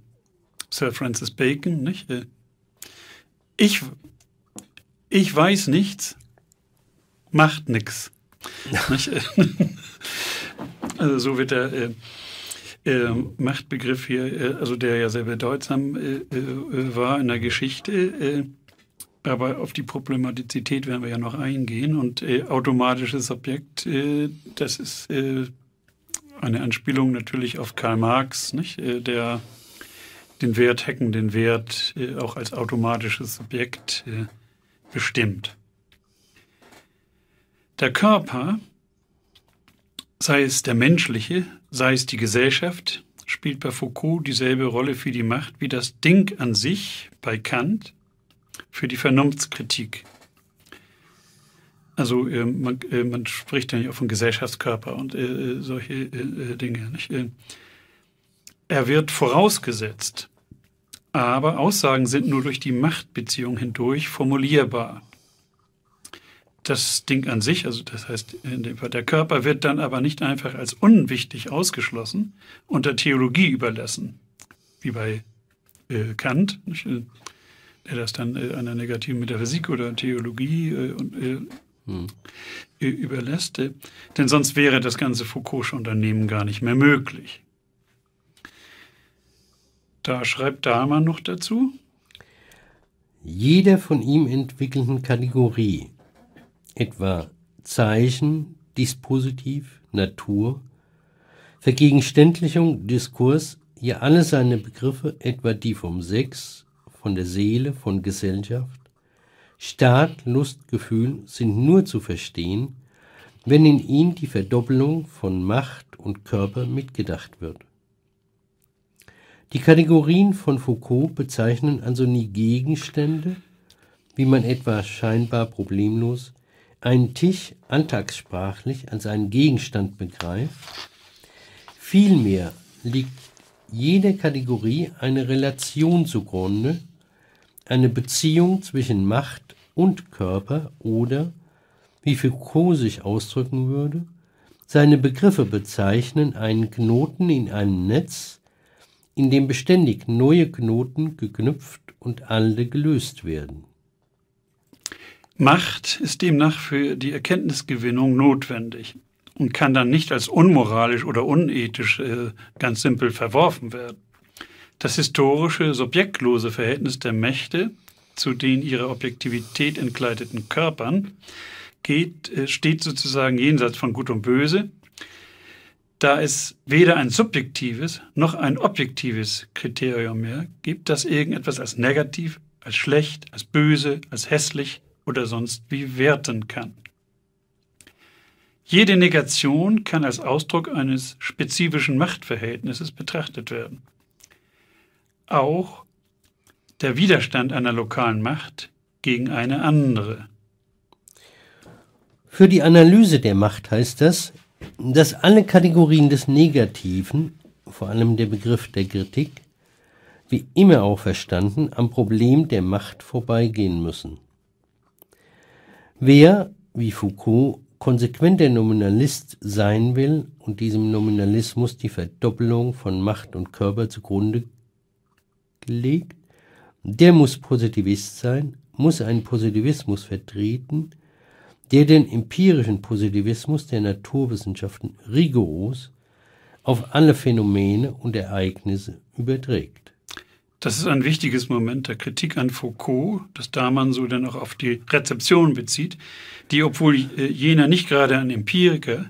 Sir Francis Bacon, nicht? Äh, ich, ich weiß nichts, macht nichts. Also so wird der äh, äh, Machtbegriff hier, äh, also der ja sehr bedeutsam äh, äh, war in der Geschichte, äh, aber auf die Problematizität werden wir ja noch eingehen. Und äh, automatisches Subjekt, äh, das ist äh, eine Anspielung natürlich auf Karl Marx, nicht? Äh, der den Wert, Hecken den Wert äh, auch als automatisches Subjekt äh, bestimmt. Der Körper, sei es der menschliche, sei es die Gesellschaft, spielt bei Foucault dieselbe Rolle für die Macht wie das Ding an sich bei Kant für die Vernunftskritik. Also äh, man, äh, man spricht ja nicht auch von Gesellschaftskörper und äh, solche äh, Dinge. Nicht? Äh, er wird vorausgesetzt, aber Aussagen sind nur durch die Machtbeziehung hindurch formulierbar. Das Ding an sich, also das heißt, der Körper wird dann aber nicht einfach als unwichtig ausgeschlossen und der Theologie überlassen, wie bei äh, Kant, nicht? Der das dann äh, einer negativen Metaphysik oder Theologie äh, und, äh, hm. überlässt. Äh. Denn sonst wäre das ganze Foucault'sche Unternehmen gar nicht mehr möglich. Da schreibt Dahlmann noch dazu. Jeder von ihm entwickelten Kategorie, etwa Zeichen, Dispositiv, Natur, Vergegenständlichung, Diskurs, ja alle seine Begriffe, etwa die vom Sex, von der Seele, von Gesellschaft, Staat, Lust, Gefühl, sind nur zu verstehen, wenn in ihnen die Verdoppelung von Macht und Körper mitgedacht wird. Die Kategorien von Foucault bezeichnen also nie Gegenstände, wie man etwa scheinbar problemlos einen Tisch alltagssprachlich als einen Gegenstand begreift. Vielmehr liegt jeder Kategorie eine Relation zugrunde, eine Beziehung zwischen Macht und Körper oder, wie Foucault sich ausdrücken würde, seine Begriffe bezeichnen einen Knoten in einem Netz, in dem beständig neue Knoten geknüpft und alte gelöst werden. Macht ist demnach für die Erkenntnisgewinnung notwendig und kann dann nicht als unmoralisch oder unethisch äh, ganz simpel verworfen werden. Das historische, subjektlose Verhältnis der Mächte zu den ihrer Objektivität entkleideten Körpern geht, äh, steht sozusagen jenseits von Gut und Böse, da es weder ein subjektives noch ein objektives Kriterium mehr gibt, das irgendetwas als negativ, als schlecht, als böse, als hässlich oder sonst wie werten kann. Jede Negation kann als Ausdruck eines spezifischen Machtverhältnisses betrachtet werden. Auch der Widerstand einer lokalen Macht gegen eine andere. Für die Analyse der Macht heißt das, dass alle Kategorien des Negativen, vor allem der Begriff der Kritik, wie immer auch verstanden, am Problem der Macht vorbeigehen müssen. Wer, wie Foucault, konsequent der Nominalist sein will und diesem Nominalismus die Verdoppelung von Macht und Körper zugrunde gelegt, der muss Positivist sein, muss einen Positivismus vertreten, der den empirischen Positivismus der Naturwissenschaften rigoros auf alle Phänomene und Ereignisse überträgt. Das ist ein wichtiges Moment der Kritik an Foucault, dass Dahlmann so dann auch auf die Rezeption bezieht, die, obwohl jener nicht gerade ein Empiriker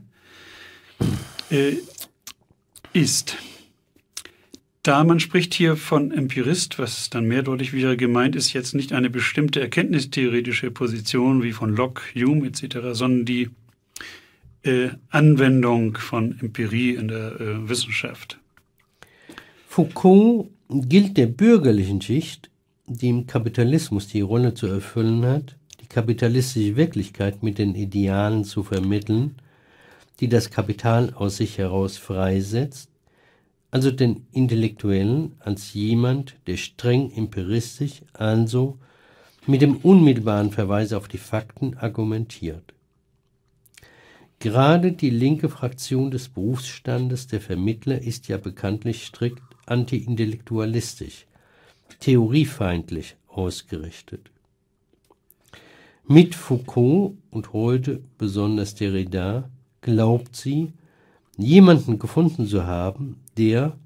äh, ist. Dahlmann spricht hier von Empirist, was dann mehrdeutig wieder gemeint ist, jetzt nicht eine bestimmte erkenntnistheoretische Position wie von Locke, Hume et cetera, sondern die äh, Anwendung von Empirie in der äh, Wissenschaft. Foucault gilt der bürgerlichen Schicht, die im Kapitalismus die Rolle zu erfüllen hat, die kapitalistische Wirklichkeit mit den Idealen zu vermitteln, die das Kapital aus sich heraus freisetzt, also den Intellektuellen als jemand, der streng empiristisch, also mit dem unmittelbaren Verweis auf die Fakten argumentiert. Gerade die linke Fraktion des Berufsstandes der Vermittler ist ja bekanntlich strikt antiintellektualistisch, theoriefeindlich ausgerichtet. Mit Foucault und heute besonders Derrida glaubt sie, jemanden gefunden zu haben, der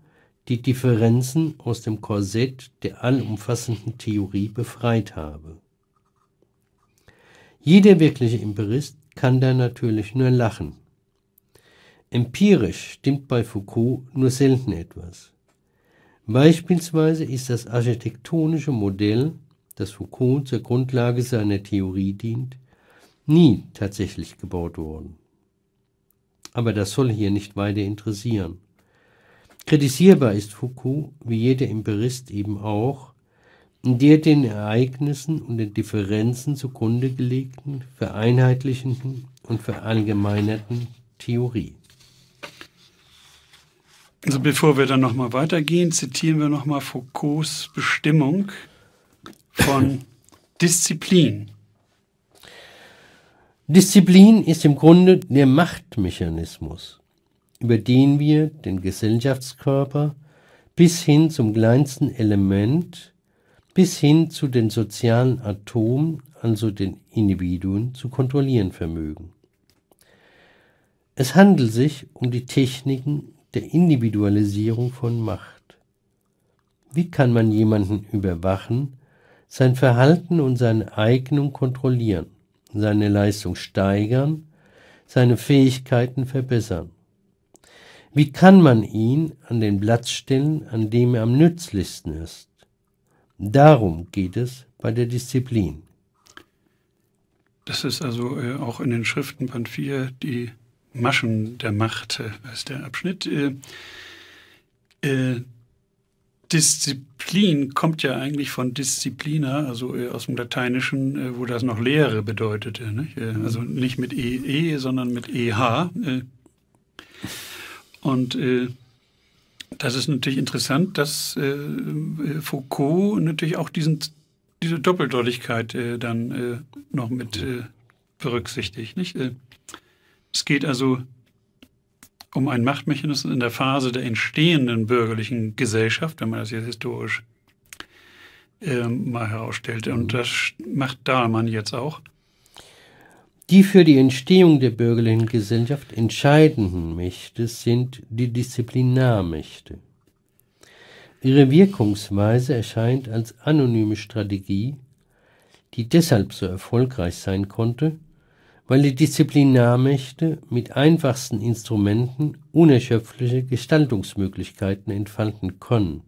die Differenzen aus dem Korsett der allumfassenden Theorie befreit habe. Jeder wirkliche Empirist kann da natürlich nur lachen. Empirisch stimmt bei Foucault nur selten etwas. Beispielsweise ist das architektonische Modell, das Foucault zur Grundlage seiner Theorie dient, nie tatsächlich gebaut worden. Aber das soll hier nicht weiter interessieren. Kritisierbar ist Foucault, wie jeder Empirist eben auch, der den Ereignissen und den Differenzen zugrunde gelegten, vereinheitlichenden und verallgemeinerten Theorie. Also bevor wir dann nochmal weitergehen, zitieren wir nochmal Foucaults Bestimmung von Disziplin. Disziplin ist im Grunde der Machtmechanismus, über den wir den Gesellschaftskörper bis hin zum kleinsten Element, bis hin zu den sozialen Atomen, also den Individuen, zu kontrollieren vermögen. Es handelt sich um die Techniken der Individualisierung von Macht. Wie kann man jemanden überwachen, sein Verhalten und seine Eignung kontrollieren, seine Leistung steigern, seine Fähigkeiten verbessern? Wie kann man ihn an den Platz stellen, an dem er am nützlichsten ist? Darum geht es bei der Disziplin. Das ist also äh, auch in den Schriften Band vier die Maschen der Macht, ist der Abschnitt. Äh, äh, Disziplin kommt ja eigentlich von Disciplina, also äh, aus dem Lateinischen, äh, wo das noch Lehre bedeutete. Nicht? Äh, also nicht mit E E, sondern mit E H. Äh, und äh, das ist natürlich interessant, dass äh, Foucault natürlich auch diesen, diese Doppeldeutigkeit äh, dann äh, noch mit äh, berücksichtigt. Nicht? Äh, Es geht also um einen Machtmechanismus in der Phase der entstehenden bürgerlichen Gesellschaft, wenn man das jetzt historisch äh, mal herausstellt. Und das macht Dahlmann jetzt auch. Die für die Entstehung der bürgerlichen Gesellschaft entscheidenden Mächte sind die Disziplinarmächte. Ihre Wirkungsweise erscheint als anonyme Strategie, die deshalb so erfolgreich sein konnte, weil die Disziplinarmächte mit einfachsten Instrumenten unerschöpfliche Gestaltungsmöglichkeiten entfalten können.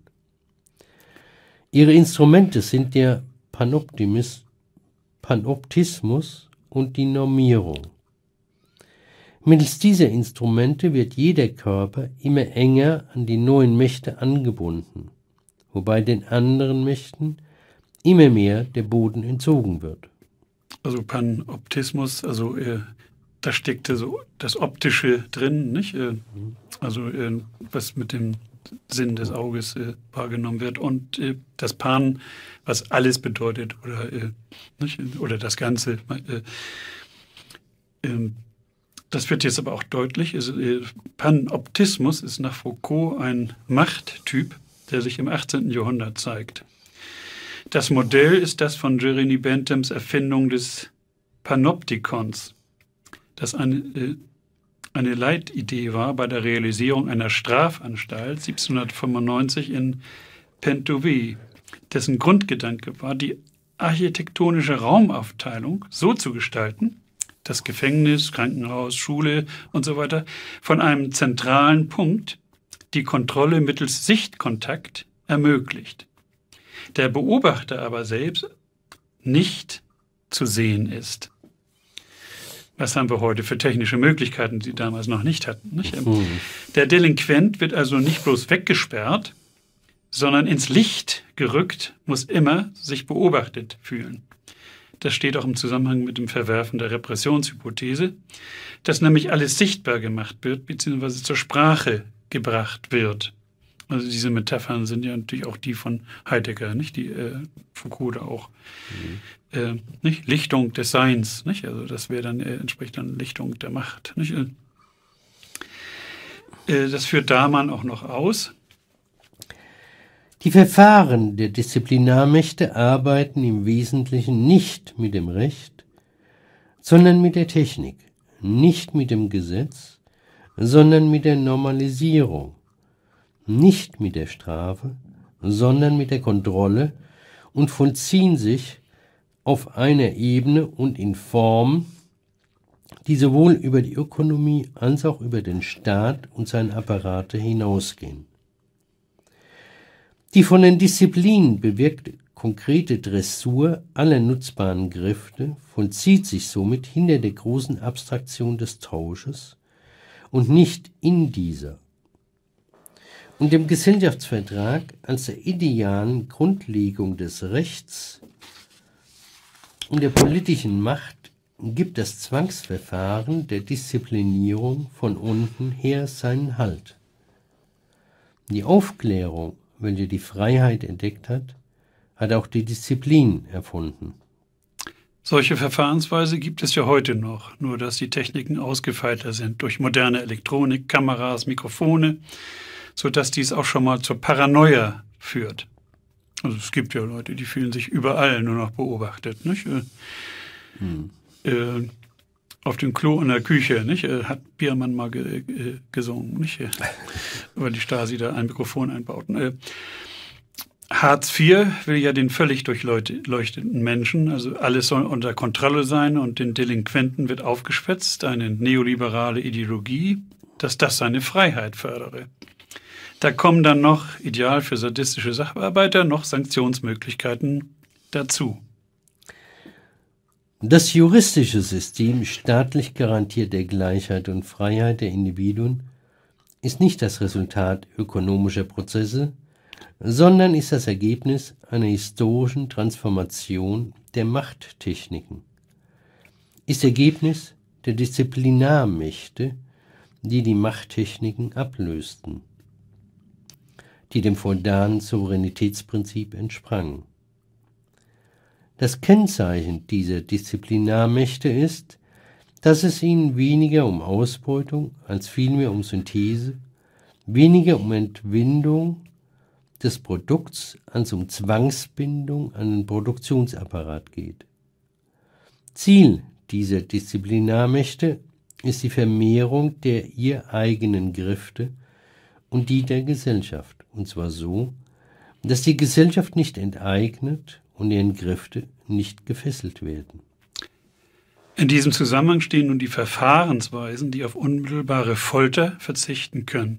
Ihre Instrumente sind der Panoptismus und die Normierung. Mittels dieser Instrumente wird jeder Körper immer enger an die neuen Mächte angebunden, wobei den anderen Mächten immer mehr der Boden entzogen wird. Also Panoptismus, also äh, da steckte so das Optische drin, nicht? Also was mit dem Sinn des Auges wahrgenommen wird, und das Pan, was alles bedeutet oder, nicht? Oder das Ganze. Das wird jetzt aber auch deutlich. Panoptismus ist nach Foucault ein Machttyp, der sich im achtzehnten Jahrhundert zeigt. Das Modell ist das von Jeremy Benthams Erfindung des Panoptikons, das eine, eine Leitidee war bei der Realisierung einer Strafanstalt siebzehnhundertfünfundneunzig in Pantowie, dessen Grundgedanke war, die architektonische Raumaufteilung so zu gestalten, dass Gefängnis, Krankenhaus, Schule und so weiter von einem zentralen Punkt die Kontrolle mittels Sichtkontakt ermöglicht, der Beobachter aber selbst nicht zu sehen ist. Was haben wir heute für technische Möglichkeiten, die damals noch nicht hatten? Nicht? Der Delinquent wird also nicht bloß weggesperrt, sondern ins Licht gerückt, muss immer sich beobachtet fühlen. Das steht auch im Zusammenhang mit dem Verwerfen der Repressionshypothese, dass nämlich alles sichtbar gemacht wird, beziehungsweise zur Sprache gebracht wird. Also diese Metaphern sind ja natürlich auch die von Heidegger, nicht? Die äh, Foucault auch. Mhm. Äh, nicht? Lichtung des Seins, nicht? Also das wäre dann, äh, entspricht dann Lichtung der Macht, nicht? Äh, das führt Dahlmann auch noch aus. Die Verfahren der Disziplinarmächte arbeiten im Wesentlichen nicht mit dem Recht, sondern mit der Technik, nicht mit dem Gesetz, sondern mit der Normalisierung, nicht mit der Strafe, sondern mit der Kontrolle und vollziehen sich auf einer Ebene und in Form, die sowohl über die Ökonomie als auch über den Staat und seine Apparate hinausgehen. Die von den Disziplinen bewirkte konkrete Dressur aller nutzbaren Kräfte vollzieht sich somit hinter der großen Abstraktion des Tausches und nicht in dieser. Und dem Gesellschaftsvertrag als der idealen Grundlegung des Rechts und der politischen Macht gibt das Zwangsverfahren der Disziplinierung von unten her seinen Halt. Die Aufklärung, welche die Freiheit entdeckt hat, hat auch die Disziplin erfunden. Solche Verfahrensweise gibt es ja heute noch, nur dass die Techniken ausgefeilter sind durch moderne Elektronik, Kameras, Mikrofone, sodass dies auch schon mal zur Paranoia führt. Also es gibt ja Leute, die fühlen sich überall nur noch beobachtet, nicht? Hm. Äh, auf dem Klo in der Küche, nicht? Hat Biermann mal ge äh, gesungen, nicht? Weil die Stasi da ein Mikrofon einbauten. Äh, Hartz vier will ja den völlig durchleuchteten Menschen, also alles soll unter Kontrolle sein und den Delinquenten wird aufgeschwätzt, eine neoliberale Ideologie, dass das seine Freiheit fördere. Da kommen dann noch, ideal für sadistische Sacharbeiter, noch Sanktionsmöglichkeiten dazu. Das juristische System staatlich garantierter Gleichheit und Freiheit der Individuen ist nicht das Resultat ökonomischer Prozesse, sondern ist das Ergebnis einer historischen Transformation der Machttechniken, ist Ergebnis der Disziplinarmächte, die die Machttechniken ablösten, die dem feudalen Souveränitätsprinzip entsprangen. Das Kennzeichen dieser Disziplinarmächte ist, dass es ihnen weniger um Ausbeutung als vielmehr um Synthese, weniger um Entwindung des Produkts als um Zwangsbindung an den Produktionsapparat geht. Ziel dieser Disziplinarmächte ist die Vermehrung der ihr eigenen Kräfte und die der Gesellschaft, und zwar so, dass die Gesellschaft nicht enteignet und deren Kräfte nicht gefesselt werden. In diesem Zusammenhang stehen nun die Verfahrensweisen, die auf unmittelbare Folter verzichten können,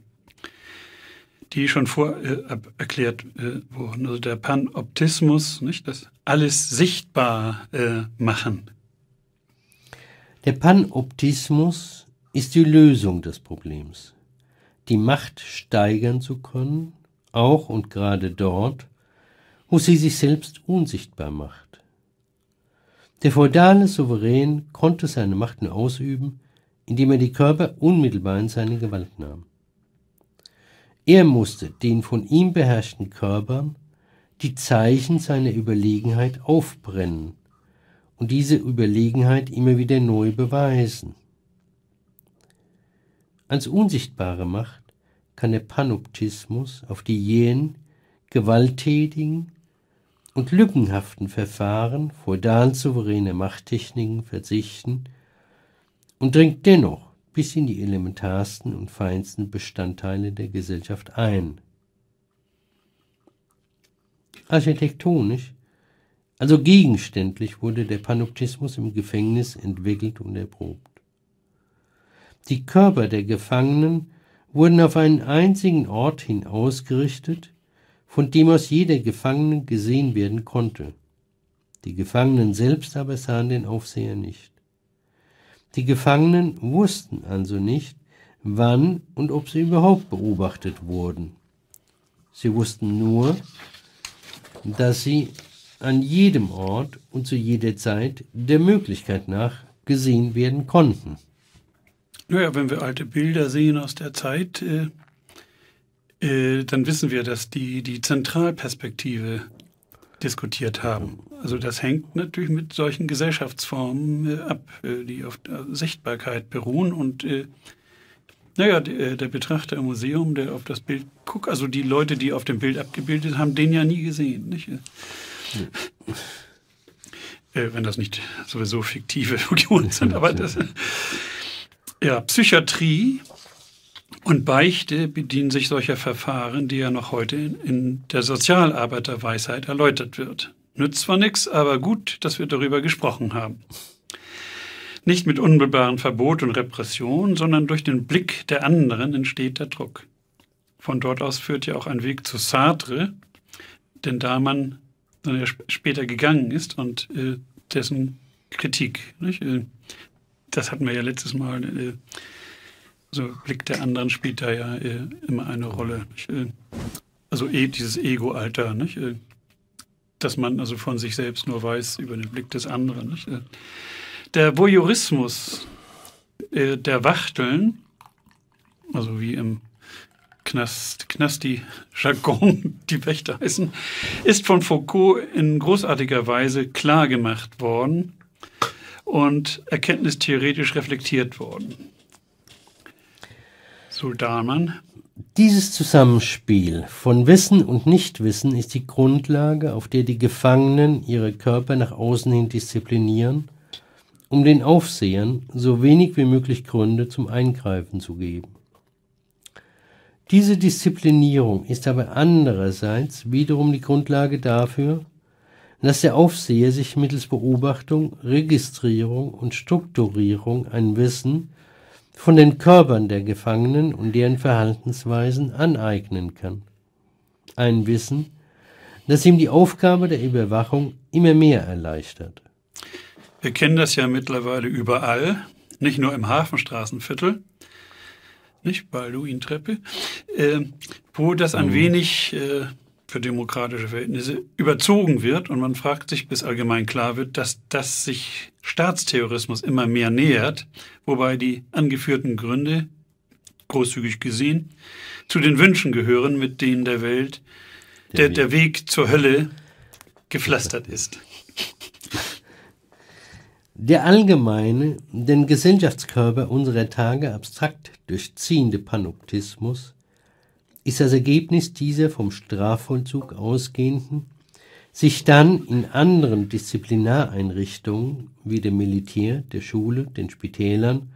die schon vor äh, erklärt äh, wurden. Also der Panoptismus, nicht? Das alles sichtbar äh, machen. Der Panoptismus ist die Lösung des Problems, die Macht steigern zu können, auch und gerade dort, wo sie sich selbst unsichtbar macht. Der feudale Souverän konnte seine Macht nur ausüben, indem er die Körper unmittelbar in seine Gewalt nahm. Er musste den von ihm beherrschten Körpern die Zeichen seiner Überlegenheit aufbrennen und diese Überlegenheit immer wieder neu beweisen. Als unsichtbare Macht kann der Panoptismus auf die jähen, gewalttätigen und lückenhaften Verfahren feudal souveräner Machttechniken verzichten und dringt dennoch bis in die elementarsten und feinsten Bestandteile der Gesellschaft ein. Architektonisch, also gegenständlich, wurde der Panoptismus im Gefängnis entwickelt und erprobt. Die Körper der Gefangenen wurden auf einen einzigen Ort hin ausgerichtet, von dem aus jeder Gefangene gesehen werden konnte. Die Gefangenen selbst aber sahen den Aufseher nicht. Die Gefangenen wussten also nicht, wann und ob sie überhaupt beobachtet wurden. Sie wussten nur, dass sie an jedem Ort und zu jeder Zeit der Möglichkeit nach gesehen werden konnten. Naja, wenn wir alte Bilder sehen aus der Zeit, äh, äh, dann wissen wir, dass die die Zentralperspektive diskutiert haben. Also das hängt natürlich mit solchen Gesellschaftsformen äh, ab, äh, die auf der Sichtbarkeit beruhen. Und äh, naja, der, der Betrachter im Museum, der auf das Bild guckt, also die Leute, die auf dem Bild abgebildet haben, den ja nie gesehen, nicht? Nee. Äh, wenn das nicht sowieso fiktive Figuren sind, aber das... Ja, Psychiatrie und Beichte bedienen sich solcher Verfahren, die ja noch heute in der Sozialarbeiterweisheit erläutert wird. Nützt zwar nichts, aber gut, dass wir darüber gesprochen haben. Nicht mit unmittelbaren Verbot und Repression, sondern durch den Blick der anderen entsteht der Druck. Von dort aus führt ja auch ein Weg zu Sartre, denn da man dann ja später gegangen ist und äh, dessen Kritik, nicht? Äh, Das hatten wir ja letztes Mal. Äh, so Blick der anderen spielt da ja äh, immer eine Rolle. Äh, also eh dieses Ego-Alter, nicht? Äh, dass man also von sich selbst nur weiß über den Blick des anderen. Nicht? Äh, der Voyeurismus äh, der Wachteln, also wie im Knast, Knasti-Jargon die Wächter heißen, ist von Foucault in großartiger Weise klar gemacht worden und erkenntnistheoretisch reflektiert worden. So Dahlmann. Dieses Zusammenspiel von Wissen und Nichtwissen ist die Grundlage, auf der die Gefangenen ihre Körper nach außen hin disziplinieren, um den Aufsehern so wenig wie möglich Gründe zum Eingreifen zu geben. Diese Disziplinierung ist aber andererseits wiederum die Grundlage dafür, dass der Aufseher sich mittels Beobachtung, Registrierung und Strukturierung ein Wissen von den Körpern der Gefangenen und deren Verhaltensweisen aneignen kann. Ein Wissen, das ihm die Aufgabe der Überwachung immer mehr erleichtert. Wir kennen das ja mittlerweile überall, nicht nur im Hafenstraßenviertel, nicht Balduintreppe, äh, wo das ein wenig... Äh, für demokratische Verhältnisse überzogen wird und man fragt sich, bis allgemein klar wird, dass das sich Staatsterrorismus immer mehr nähert, wobei die angeführten Gründe, großzügig gesehen, zu den Wünschen gehören, mit denen der Welt, der, der Weg zur Hölle gepflastert ist. Der allgemeine, den Gesellschaftskörper unserer Tage abstrakt durchziehende Panoptismus ist das Ergebnis dieser vom Strafvollzug ausgehenden, sich dann in anderen Disziplinareinrichtungen wie dem Militär, der Schule, den Spitälern,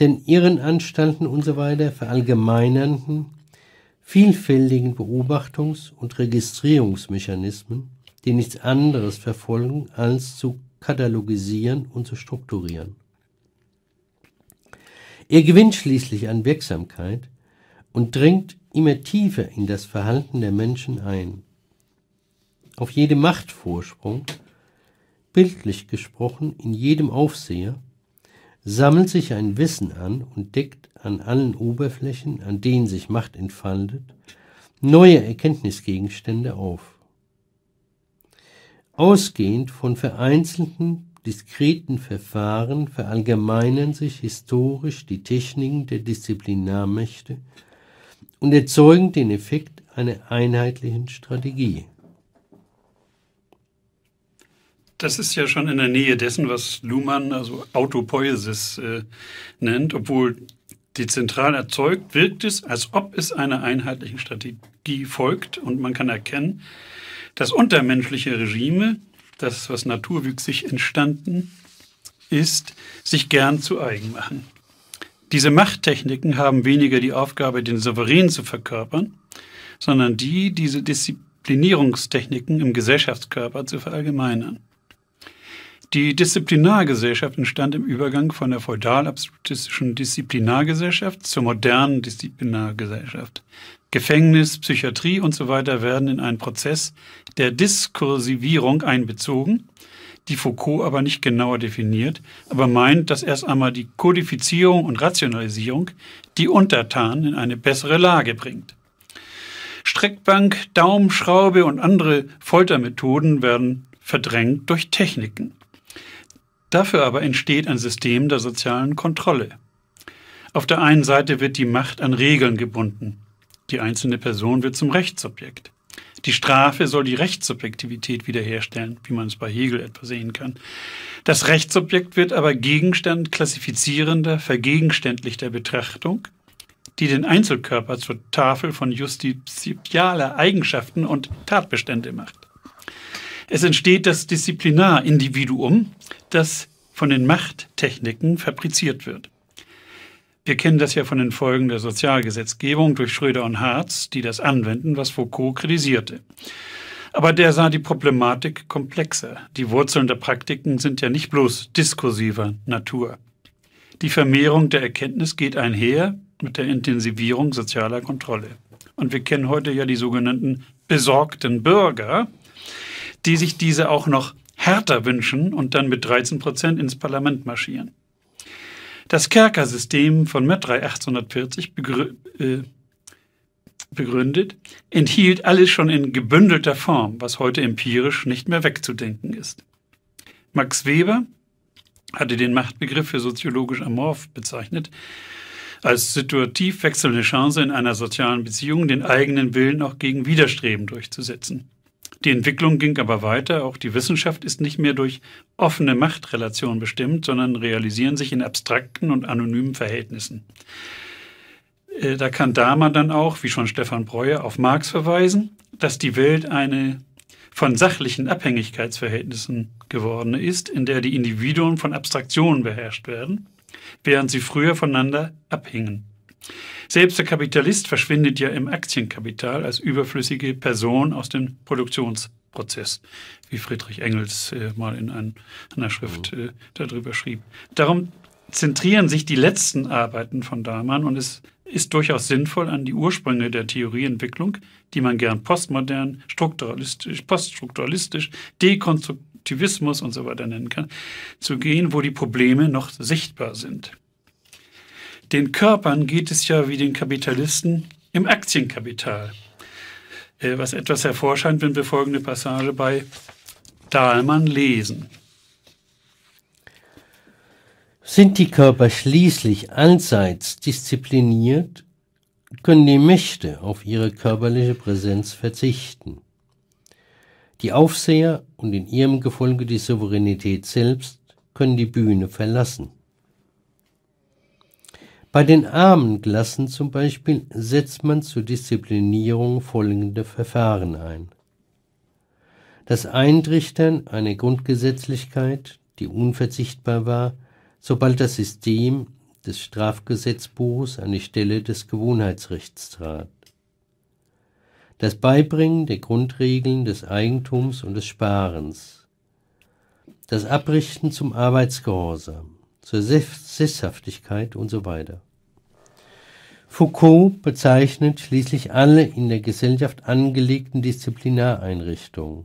den Irrenanstalten usw. verallgemeinernden, vielfältigen Beobachtungs- und Registrierungsmechanismen, die nichts anderes verfolgen, als zu katalogisieren und zu strukturieren. Er gewinnt schließlich an Wirksamkeit und dringt immer tiefer in das Verhalten der Menschen ein. Auf jedem Machtvorsprung, bildlich gesprochen in jedem Aufseher, sammelt sich ein Wissen an und deckt an allen Oberflächen, an denen sich Macht entfaltet, neue Erkenntnisgegenstände auf. Ausgehend von vereinzelten diskreten Verfahren verallgemeinern sich historisch die Techniken der Disziplinarmächte und erzeugen den Effekt einer einheitlichen Strategie. Das ist ja schon in der Nähe dessen, was Luhmann also Autopoiesis äh, nennt, obwohl dezentral erzeugt, wirkt es, als ob es einer einheitlichen Strategie folgt, und man kann erkennen, dass untermenschliche Regime, das, was naturwüchsig entstanden ist, sich gern zu eigen machen. Diese Machttechniken haben weniger die Aufgabe, den Souverän zu verkörpern, sondern die, diese Disziplinierungstechniken im Gesellschaftskörper zu verallgemeinern. Die Disziplinargesellschaft entstand im Übergang von der feudal-absolutistischen Disziplinargesellschaft zur modernen Disziplinargesellschaft. Gefängnis, Psychiatrie und so weiter werden in einen Prozess der Diskursivierung einbezogen, die Foucault aber nicht genauer definiert, aber meint, dass erst einmal die Kodifizierung und Rationalisierung die Untertanen in eine bessere Lage bringt. Streckbank, Daumenschraube und andere Foltermethoden werden verdrängt durch Techniken. Dafür aber entsteht ein System der sozialen Kontrolle. Auf der einen Seite wird die Macht an Regeln gebunden. Die einzelne Person wird zum Rechtssubjekt. Die Strafe soll die Rechtssubjektivität wiederherstellen, wie man es bei Hegel etwa sehen kann. Das Rechtssubjekt wird aber Gegenstand klassifizierender, vergegenständlichter Betrachtung, die den Einzelkörper zur Tafel von justizialer Eigenschaften und Tatbestände macht. Es entsteht das Disziplinarindividuum, das von den Machttechniken fabriziert wird. Wir kennen das ja von den Folgen der Sozialgesetzgebung durch Schröder und Hartz, die das anwenden, was Foucault kritisierte. Aber der sah die Problematik komplexer. Die Wurzeln der Praktiken sind ja nicht bloß diskursiver Natur. Die Vermehrung der Erkenntnis geht einher mit der Intensivierung sozialer Kontrolle. Und wir kennen heute ja die sogenannten besorgten Bürger, die sich diese auch noch härter wünschen und dann mit dreizehn Prozent ins Parlament marschieren. Das Kerker-System von Mettray achtzehnhundertvierzig begrü äh, begründet, enthielt alles schon in gebündelter Form, was heute empirisch nicht mehr wegzudenken ist. Max Weber hatte den Machtbegriff für soziologisch amorph bezeichnet, als situativ wechselnde Chance in einer sozialen Beziehung, den eigenen Willen auch gegen Widerstreben durchzusetzen. Die Entwicklung ging aber weiter, auch die Wissenschaft ist nicht mehr durch offene Machtrelationen bestimmt, sondern realisieren sich in abstrakten und anonymen Verhältnissen. Äh, da kann Dahlmann dann auch, wie schon Stefan Breuer, auf Marx verweisen, dass die Welt eine von sachlichen Abhängigkeitsverhältnissen gewordene ist, in der die Individuen von Abstraktionen beherrscht werden, während sie früher voneinander abhingen. Selbst der Kapitalist verschwindet ja im Aktienkapital als überflüssige Person aus dem Produktionsprozess, wie Friedrich Engels äh, mal in ein, einer Schrift äh, darüber schrieb. Darum zentrieren sich die letzten Arbeiten von Dahlmann, und es ist durchaus sinnvoll, an die Ursprünge der Theorieentwicklung, die man gern postmodern, strukturalistisch, poststrukturalistisch, Dekonstruktivismus und so weiter nennen kann, zu gehen, wo die Probleme noch sichtbar sind. Den Körpern geht es ja wie den Kapitalisten im Aktienkapital, was etwas hervorscheint, wenn wir folgende Passage bei Dahlmann lesen. Sind die Körper schließlich allseits diszipliniert, können die Mächte auf ihre körperliche Präsenz verzichten. Die Aufseher und in ihrem Gefolge die Souveränität selbst können die Bühne verlassen. Bei den armen Klassen zum Beispiel setzt man zur Disziplinierung folgende Verfahren ein. Das Eintrichtern einer Grundgesetzlichkeit, die unverzichtbar war, sobald das System des Strafgesetzbuches an die Stelle des Gewohnheitsrechts trat. Das Beibringen der Grundregeln des Eigentums und des Sparens. Das Abrichten zum Arbeitsgehorsam, zur Sesshaftigkeit und so weiter. Foucault bezeichnet schließlich alle in der Gesellschaft angelegten Disziplinareinrichtungen.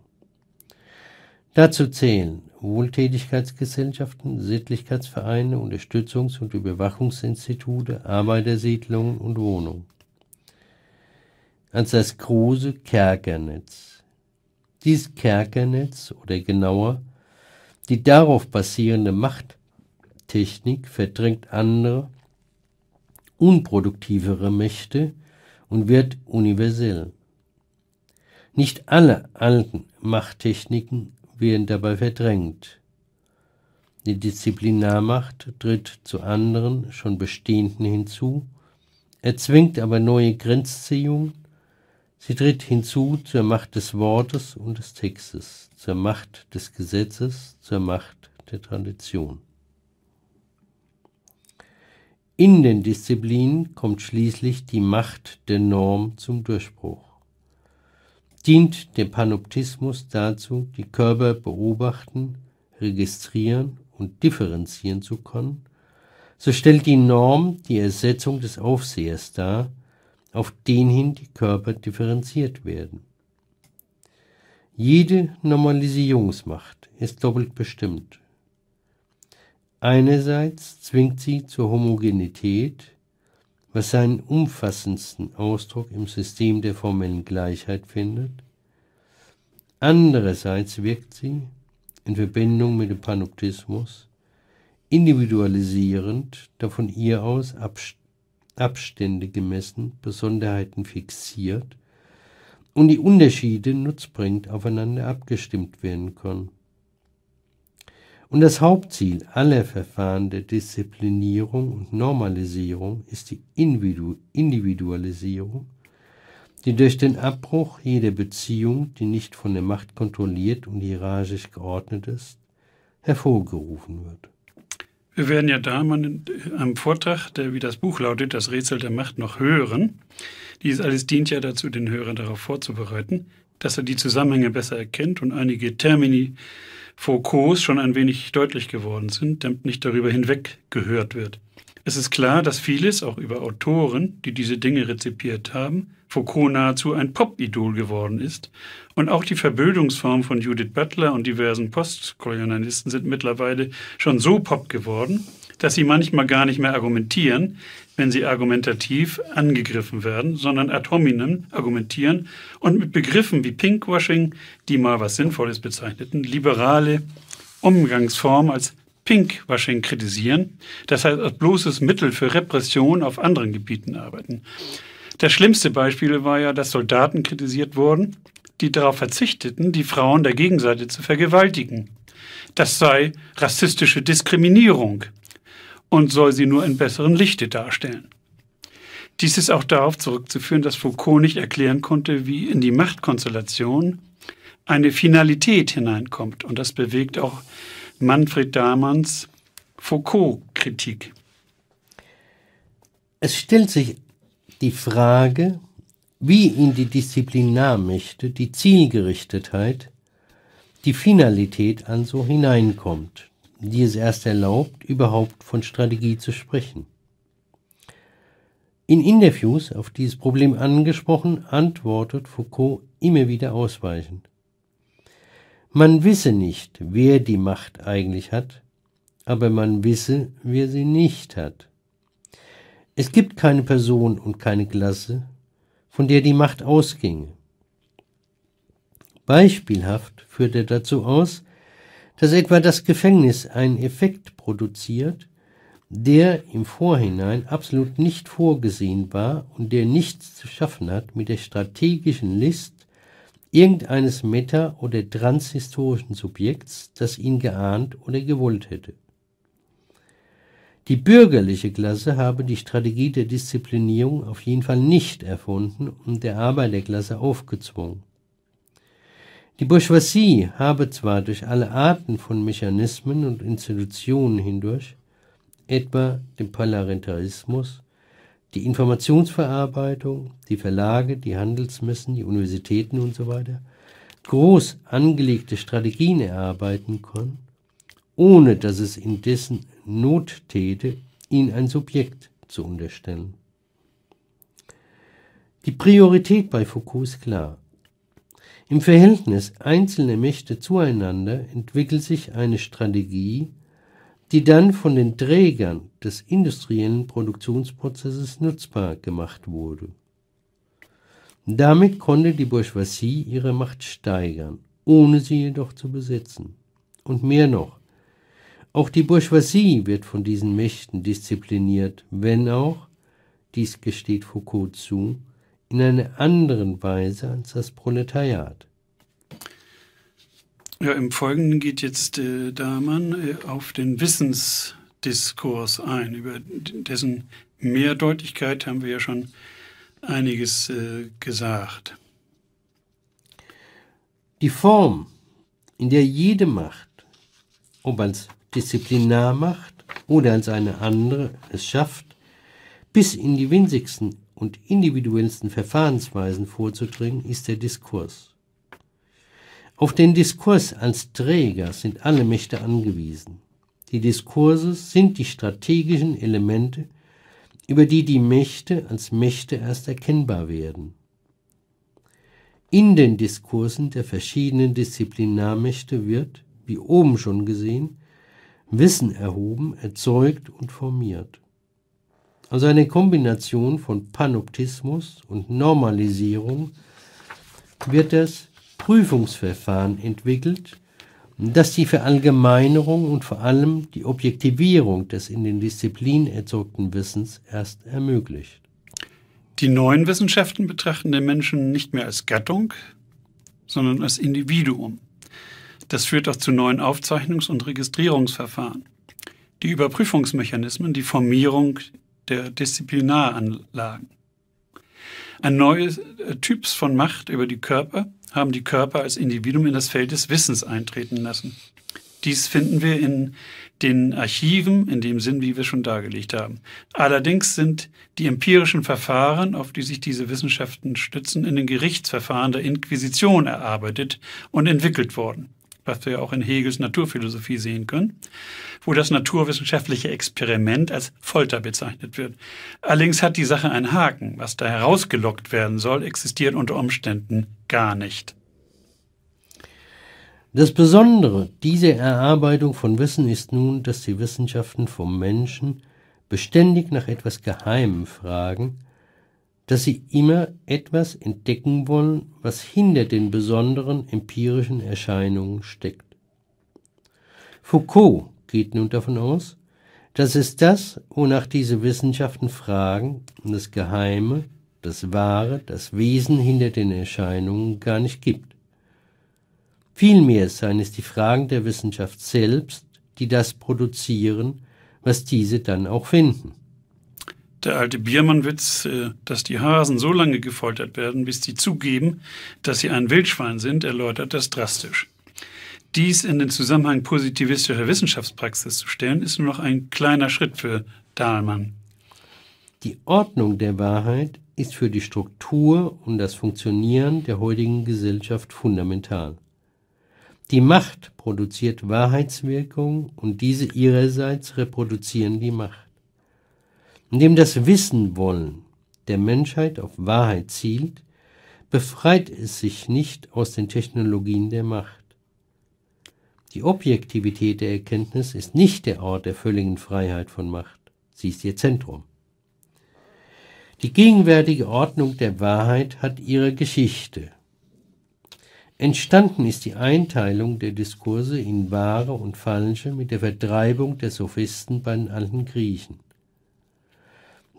Dazu zählen Wohltätigkeitsgesellschaften, Sittlichkeitsvereine, Unterstützungs- und Überwachungsinstitute, Arbeitersiedlungen und Wohnungen. Als das große Kerkernetz. Dieses Kerkernetz, oder genauer Die darauf basierende Machttechnik verdrängt andere, unproduktivere Mächte und wird universell. Nicht alle alten Machttechniken werden dabei verdrängt. Die Disziplinarmacht tritt zu anderen, schon bestehenden hinzu, erzwingt aber neue Grenzziehungen. Sie tritt hinzu zur Macht des Wortes und des Textes, zur Macht des Gesetzes, zur Macht der Tradition. In den Disziplinen kommt schließlich die Macht der Norm zum Durchbruch. Dient der Panoptismus dazu, die Körper beobachten, registrieren und differenzieren zu können, so stellt die Norm die Ersetzung des Aufsehers dar, auf den hin die Körper differenziert werden. Jede Normalisierungsmacht ist doppelt bestimmt. Einerseits zwingt sie zur Homogenität, was seinen umfassendsten Ausdruck im System der formellen Gleichheit findet. Andererseits wirkt sie, in Verbindung mit dem Panoptismus, individualisierend, da von ihr aus Abstände gemessen, Besonderheiten fixiert und die Unterschiede nutzbringend aufeinander abgestimmt werden können. Und das Hauptziel aller Verfahren der Disziplinierung und Normalisierung ist die Individu- Individualisierung, die durch den Abbruch jeder Beziehung, die nicht von der Macht kontrolliert und hierarchisch geordnet ist, hervorgerufen wird. Wir werden ja Dahlmann am Vortrag, der wie das Buch lautet, das Rätsel der Macht, noch hören. Dies alles dient ja dazu, den Hörer darauf vorzubereiten, dass er die Zusammenhänge besser erkennt und einige Termini Foucaults schon ein wenig deutlich geworden sind, damit nicht darüber hinweg gehört wird. Es ist klar, dass vieles, auch über Autoren, die diese Dinge rezipiert haben, Foucault nahezu ein Pop-Idol geworden ist, und auch die Verbildungsform von Judith Butler und diversen Postkolonialisten sind mittlerweile schon so pop geworden, dass sie manchmal gar nicht mehr argumentieren, wenn sie argumentativ angegriffen werden, sondern ad hominem argumentieren und mit Begriffen wie Pinkwashing, die mal was Sinnvolles bezeichneten, liberale Umgangsformen als Pinkwashing kritisieren, das heißt als bloßes Mittel für Repression auf anderen Gebieten arbeiten. Das schlimmste Beispiel war ja, dass Soldaten kritisiert wurden, die darauf verzichteten, die Frauen der Gegenseite zu vergewaltigen. Das sei rassistische Diskriminierung und soll sie nur in besserem Lichte darstellen. Dies ist auch darauf zurückzuführen, dass Foucault nicht erklären konnte, wie in die Machtkonstellation eine Finalität hineinkommt. Und das bewegt auch Manfred Dahlmanns Foucault-Kritik. Es stellt sich die Frage, wie in die Disziplinarmächte die Zielgerichtetheit, die Finalität also hineinkommt, die es erst erlaubt, überhaupt von Strategie zu sprechen. In Interviews, auf dieses Problem angesprochen, antwortet Foucault immer wieder ausweichend. Man wisse nicht, wer die Macht eigentlich hat, aber man wisse, wer sie nicht hat. Es gibt keine Person und keine Klasse, von der die Macht ausginge. Beispielhaft führt er dazu aus, dass etwa das Gefängnis einen Effekt produziert, der im Vorhinein absolut nicht vorgesehen war und der nichts zu schaffen hat mit der strategischen List irgendeines meta- oder transhistorischen Subjekts, das ihn geahnt oder gewollt hätte. Die bürgerliche Klasse habe die Strategie der Disziplinierung auf jeden Fall nicht erfunden und der Arbeiterklasse aufgezwungen. Die Bourgeoisie habe zwar durch alle Arten von Mechanismen und Institutionen hindurch, etwa den Parlamentarismus, die Informationsverarbeitung, die Verlage, die Handelsmessen, die Universitäten usw., groß angelegte Strategien erarbeiten können, ohne dass es indessen Not täte, ihnen ein Subjekt zu unterstellen. Die Priorität bei Foucault ist klar. Im Verhältnis einzelner Mächte zueinander entwickelt sich eine Strategie, die dann von den Trägern des industriellen Produktionsprozesses nutzbar gemacht wurde. Damit konnte die Bourgeoisie ihre Macht steigern, ohne sie jedoch zu besetzen, und mehr noch. Auch die Bourgeoisie wird von diesen Mächten diszipliniert, wenn auch, dies gesteht Foucault zu, in einer anderen Weise als das Proletariat. Ja, im Folgenden geht jetzt äh, Dahlmann äh, auf den Wissensdiskurs ein. Über dessen Mehrdeutigkeit haben wir ja schon einiges äh, gesagt. Die Form, in der jede Macht, ob als Disziplinarmacht oder als eine andere, es schafft, bis in die winzigsten und individuellsten Verfahrensweisen vorzudringen, ist der Diskurs. Auf den Diskurs als Träger sind alle Mächte angewiesen. Die Diskurse sind die strategischen Elemente, über die die Mächte als Mächte erst erkennbar werden. In den Diskursen der verschiedenen Disziplinarmächte wird, wie oben schon gesehen, Wissen erhoben, erzeugt und formiert. Also eine Kombination von Panoptismus und Normalisierung wird das Prüfungsverfahren entwickelt, das die Verallgemeinerung und vor allem die Objektivierung des in den Disziplinen erzeugten Wissens erst ermöglicht. Die neuen Wissenschaften betrachten den Menschen nicht mehr als Gattung, sondern als Individuum. Das führt auch zu neuen Aufzeichnungs- und Registrierungsverfahren. Die Überprüfungsmechanismen, die Formierung der Disziplinaranlagen. Ein neues Typ von Macht über die Körper haben die Körper als Individuum in das Feld des Wissens eintreten lassen. Dies finden wir in den Archiven, in dem Sinn, wie wir schon dargelegt haben. Allerdings sind die empirischen Verfahren, auf die sich diese Wissenschaften stützen, in den Gerichtsverfahren der Inquisition erarbeitet und entwickelt worden, was wir auch in Hegels Naturphilosophie sehen können, wo das naturwissenschaftliche Experiment als Folter bezeichnet wird. Allerdings hat die Sache einen Haken. Was da herausgelockt werden soll, existiert unter Umständen gar nicht. Das Besondere dieser Erarbeitung von Wissen ist nun, dass die Wissenschaften vom Menschen beständig nach etwas Geheimem fragen, dass sie immer etwas entdecken wollen, was hinter den besonderen empirischen Erscheinungen steckt. Foucault geht nun davon aus, dass es das, wonach diese Wissenschaften fragen, das Geheime, das Wahre, das Wesen hinter den Erscheinungen gar nicht gibt. Vielmehr seien es die Fragen der Wissenschaft selbst, die das produzieren, was diese dann auch finden. Der alte Biermannwitz, dass die Hasen so lange gefoltert werden, bis sie zugeben, dass sie ein Wildschwein sind, erläutert das drastisch. Dies in den Zusammenhang positivistischer Wissenschaftspraxis zu stellen, ist nur noch ein kleiner Schritt für Dahlmann. Die Ordnung der Wahrheit ist für die Struktur und das Funktionieren der heutigen Gesellschaft fundamental. Die Macht produziert Wahrheitswirkungen und diese ihrerseits reproduzieren die Macht. Indem das Wissen-Wollen der Menschheit auf Wahrheit zielt, befreit es sich nicht aus den Technologien der Macht. Die Objektivität der Erkenntnis ist nicht der Ort der völligen Freiheit von Macht, sie ist ihr Zentrum. Die gegenwärtige Ordnung der Wahrheit hat ihre Geschichte. Entstanden ist die Einteilung der Diskurse in wahre und falsche mit der Vertreibung der Sophisten bei den alten Griechen.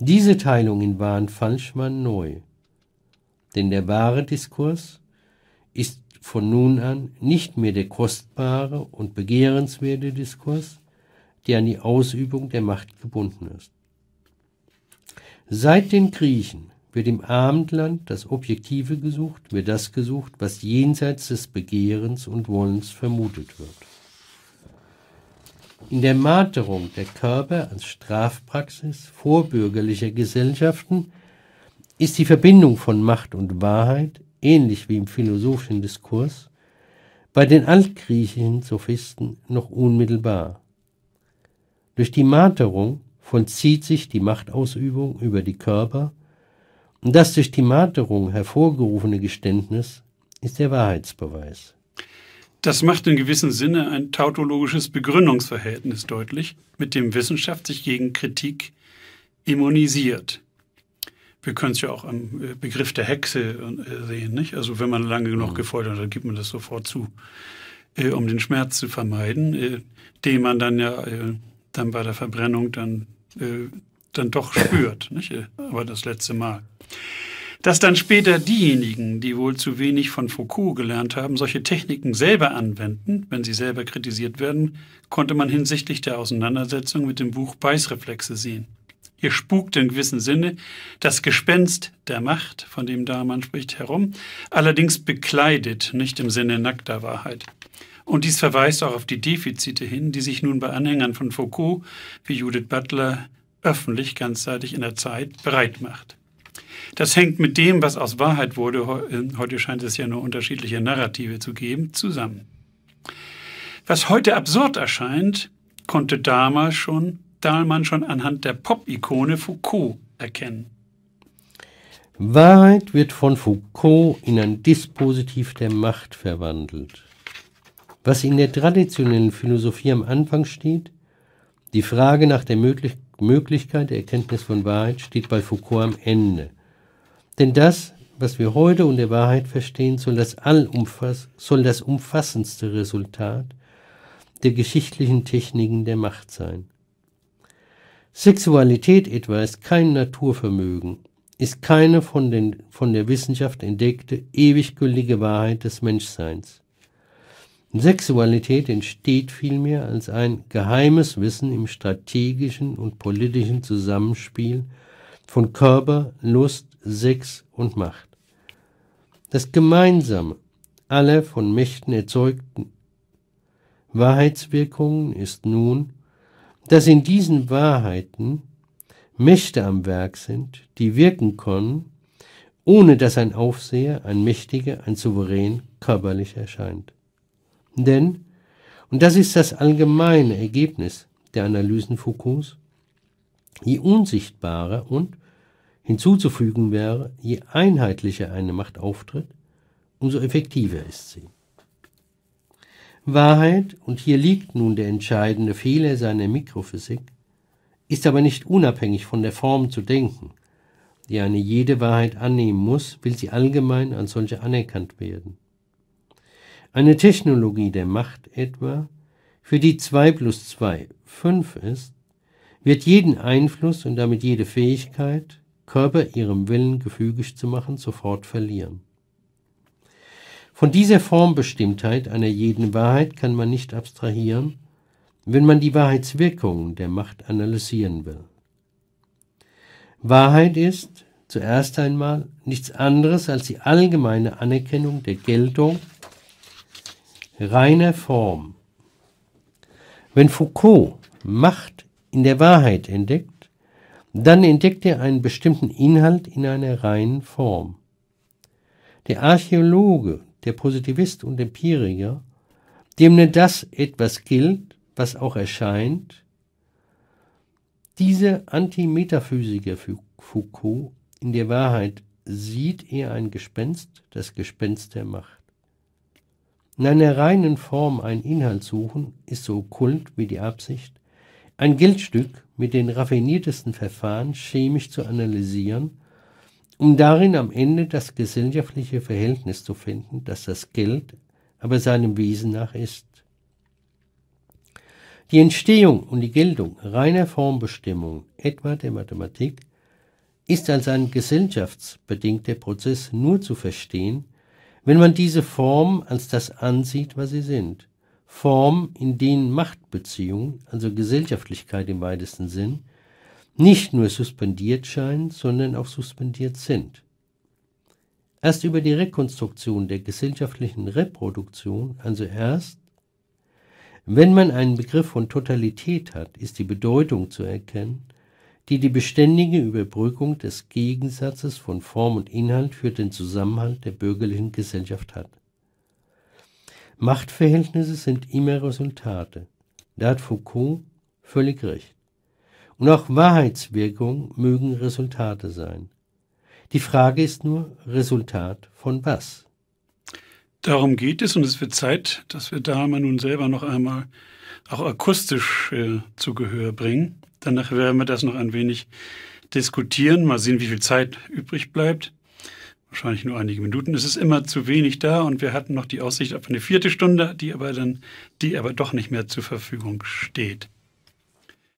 Diese Teilung in wahr und falsch war neu, denn der wahre Diskurs ist von nun an nicht mehr der kostbare und begehrenswerte Diskurs, der an die Ausübung der Macht gebunden ist. Seit den Griechen wird im Abendland das Objektive gesucht, wird das gesucht, was jenseits des Begehrens und Wollens vermutet wird. In der Marterung der Körper als Strafpraxis vorbürgerlicher Gesellschaften ist die Verbindung von Macht und Wahrheit, ähnlich wie im philosophischen Diskurs, bei den altgriechischen Sophisten noch unmittelbar. Durch die Marterung vollzieht sich die Machtausübung über die Körper und das durch die Marterung hervorgerufene Geständnis ist der Wahrheitsbeweis. Das macht in gewissem Sinne ein tautologisches Begründungsverhältnis deutlich, mit dem Wissenschaft sich gegen Kritik immunisiert. Wir können es ja auch am Begriff der Hexe sehen, nicht? Also wenn man lange genug gefoltert hat, gibt man das sofort zu. äh, um den Schmerz zu vermeiden, äh, den man dann ja äh, dann bei der Verbrennung dann, äh, dann doch spürt, nicht? Aber das letzte Mal. Dass dann später diejenigen, die wohl zu wenig von Foucault gelernt haben, solche Techniken selber anwenden, wenn sie selber kritisiert werden, konnte man hinsichtlich der Auseinandersetzung mit dem Buch Beißreflexe sehen. Hier spukt in gewissem Sinne das Gespenst der Macht, von dem Dahlmann spricht, herum, allerdings bekleidet, nicht im Sinne nackter Wahrheit. Und dies verweist auch auf die Defizite hin, die sich nun bei Anhängern von Foucault, wie Judith Butler, öffentlich ganzzeitig in der Zeit bereit macht. Das hängt mit dem, was aus Wahrheit wurde, heute scheint es ja nur unterschiedliche Narrative zu geben, zusammen. Was heute absurd erscheint, konnte damals schon, Dahlmann schon anhand der Pop-Ikone Foucault erkennen. Wahrheit wird von Foucault in ein Dispositiv der Macht verwandelt. Was in der traditionellen Philosophie am Anfang steht, die Frage nach der Möglichkeit, Möglichkeit der Erkenntnis von Wahrheit steht bei Foucault am Ende. Denn das, was wir heute unter Wahrheit verstehen, soll das, Allumfass, soll das umfassendste Resultat der geschichtlichen Techniken der Macht sein. Sexualität etwa ist kein Naturvermögen, ist keine von, den, von der Wissenschaft entdeckte, ewig gültige Wahrheit des Menschseins. Sexualität entsteht vielmehr als ein geheimes Wissen im strategischen und politischen Zusammenspiel von Körper, Lust, Sex und Macht. Das gemeinsame aller von Mächten erzeugten Wahrheitswirkungen ist nun, dass in diesen Wahrheiten Mächte am Werk sind, die wirken können, ohne dass ein Aufseher, ein Mächtiger, ein Souverän körperlich erscheint. Denn, und das ist das allgemeine Ergebnis der Analysen Foucaults, je unsichtbarer und, hinzuzufügen wäre, je einheitlicher eine Macht auftritt, umso effektiver ist sie. Wahrheit, und hier liegt nun der entscheidende Fehler seiner Mikrophysik, ist aber nicht unabhängig von der Form zu denken, die eine jede Wahrheit annehmen muss, will sie allgemein als solche anerkannt werden. Eine Technologie der Macht etwa, für die zwei plus zwei fünf ist, wird jeden Einfluss und damit jede Fähigkeit, Körper ihrem Willen gefügig zu machen, sofort verlieren. Von dieser Formbestimmtheit einer jeden Wahrheit kann man nicht abstrahieren, wenn man die Wahrheitswirkungen der Macht analysieren will. Wahrheit ist zuerst einmal nichts anderes als die allgemeine Anerkennung der Geltung reiner Form. Wenn Foucault Macht in der Wahrheit entdeckt, dann entdeckt er einen bestimmten Inhalt in einer reinen Form. Der Archäologe, der Positivist und Empiriker, dem nur das etwas gilt, was auch erscheint, dieser Antimetaphysiker Foucault, in der Wahrheit sieht er ein Gespenst, das Gespenst der Macht. In einer reinen Form einen Inhalt suchen, ist so okkult wie die Absicht, ein Geldstück mit den raffiniertesten Verfahren chemisch zu analysieren, um darin am Ende das gesellschaftliche Verhältnis zu finden, das das Geld aber seinem Wesen nach ist. Die Entstehung und die Geltung reiner Formbestimmungen, etwa der Mathematik, ist als ein gesellschaftsbedingter Prozess nur zu verstehen, wenn man diese Formen als das ansieht, was sie sind, Formen, in denen Machtbeziehungen, also Gesellschaftlichkeit im weitesten Sinn, nicht nur suspendiert scheinen, sondern auch suspendiert sind. Erst über die Rekonstruktion der gesellschaftlichen Reproduktion, also erst, wenn man einen Begriff von Totalität hat, ist die Bedeutung zu erkennen, die die beständige Überbrückung des Gegensatzes von Form und Inhalt für den Zusammenhalt der bürgerlichen Gesellschaft hat. Machtverhältnisse sind immer Resultate. Da hat Foucault völlig recht. Und auch Wahrheitswirkungen mögen Resultate sein. Die Frage ist nur, Resultat von was? Darum geht es, und es wird Zeit, dass wir Dahlmann nun selber noch einmal auch akustisch äh, zu Gehör bringen. Danach werden wir das noch ein wenig diskutieren, mal sehen, wie viel Zeit übrig bleibt. wahrscheinlich nur einige Minuten. Es ist immer zu wenig da und wir hatten noch die Aussicht auf eine vierte Stunde, die aber, dann, die aber doch nicht mehr zur Verfügung steht.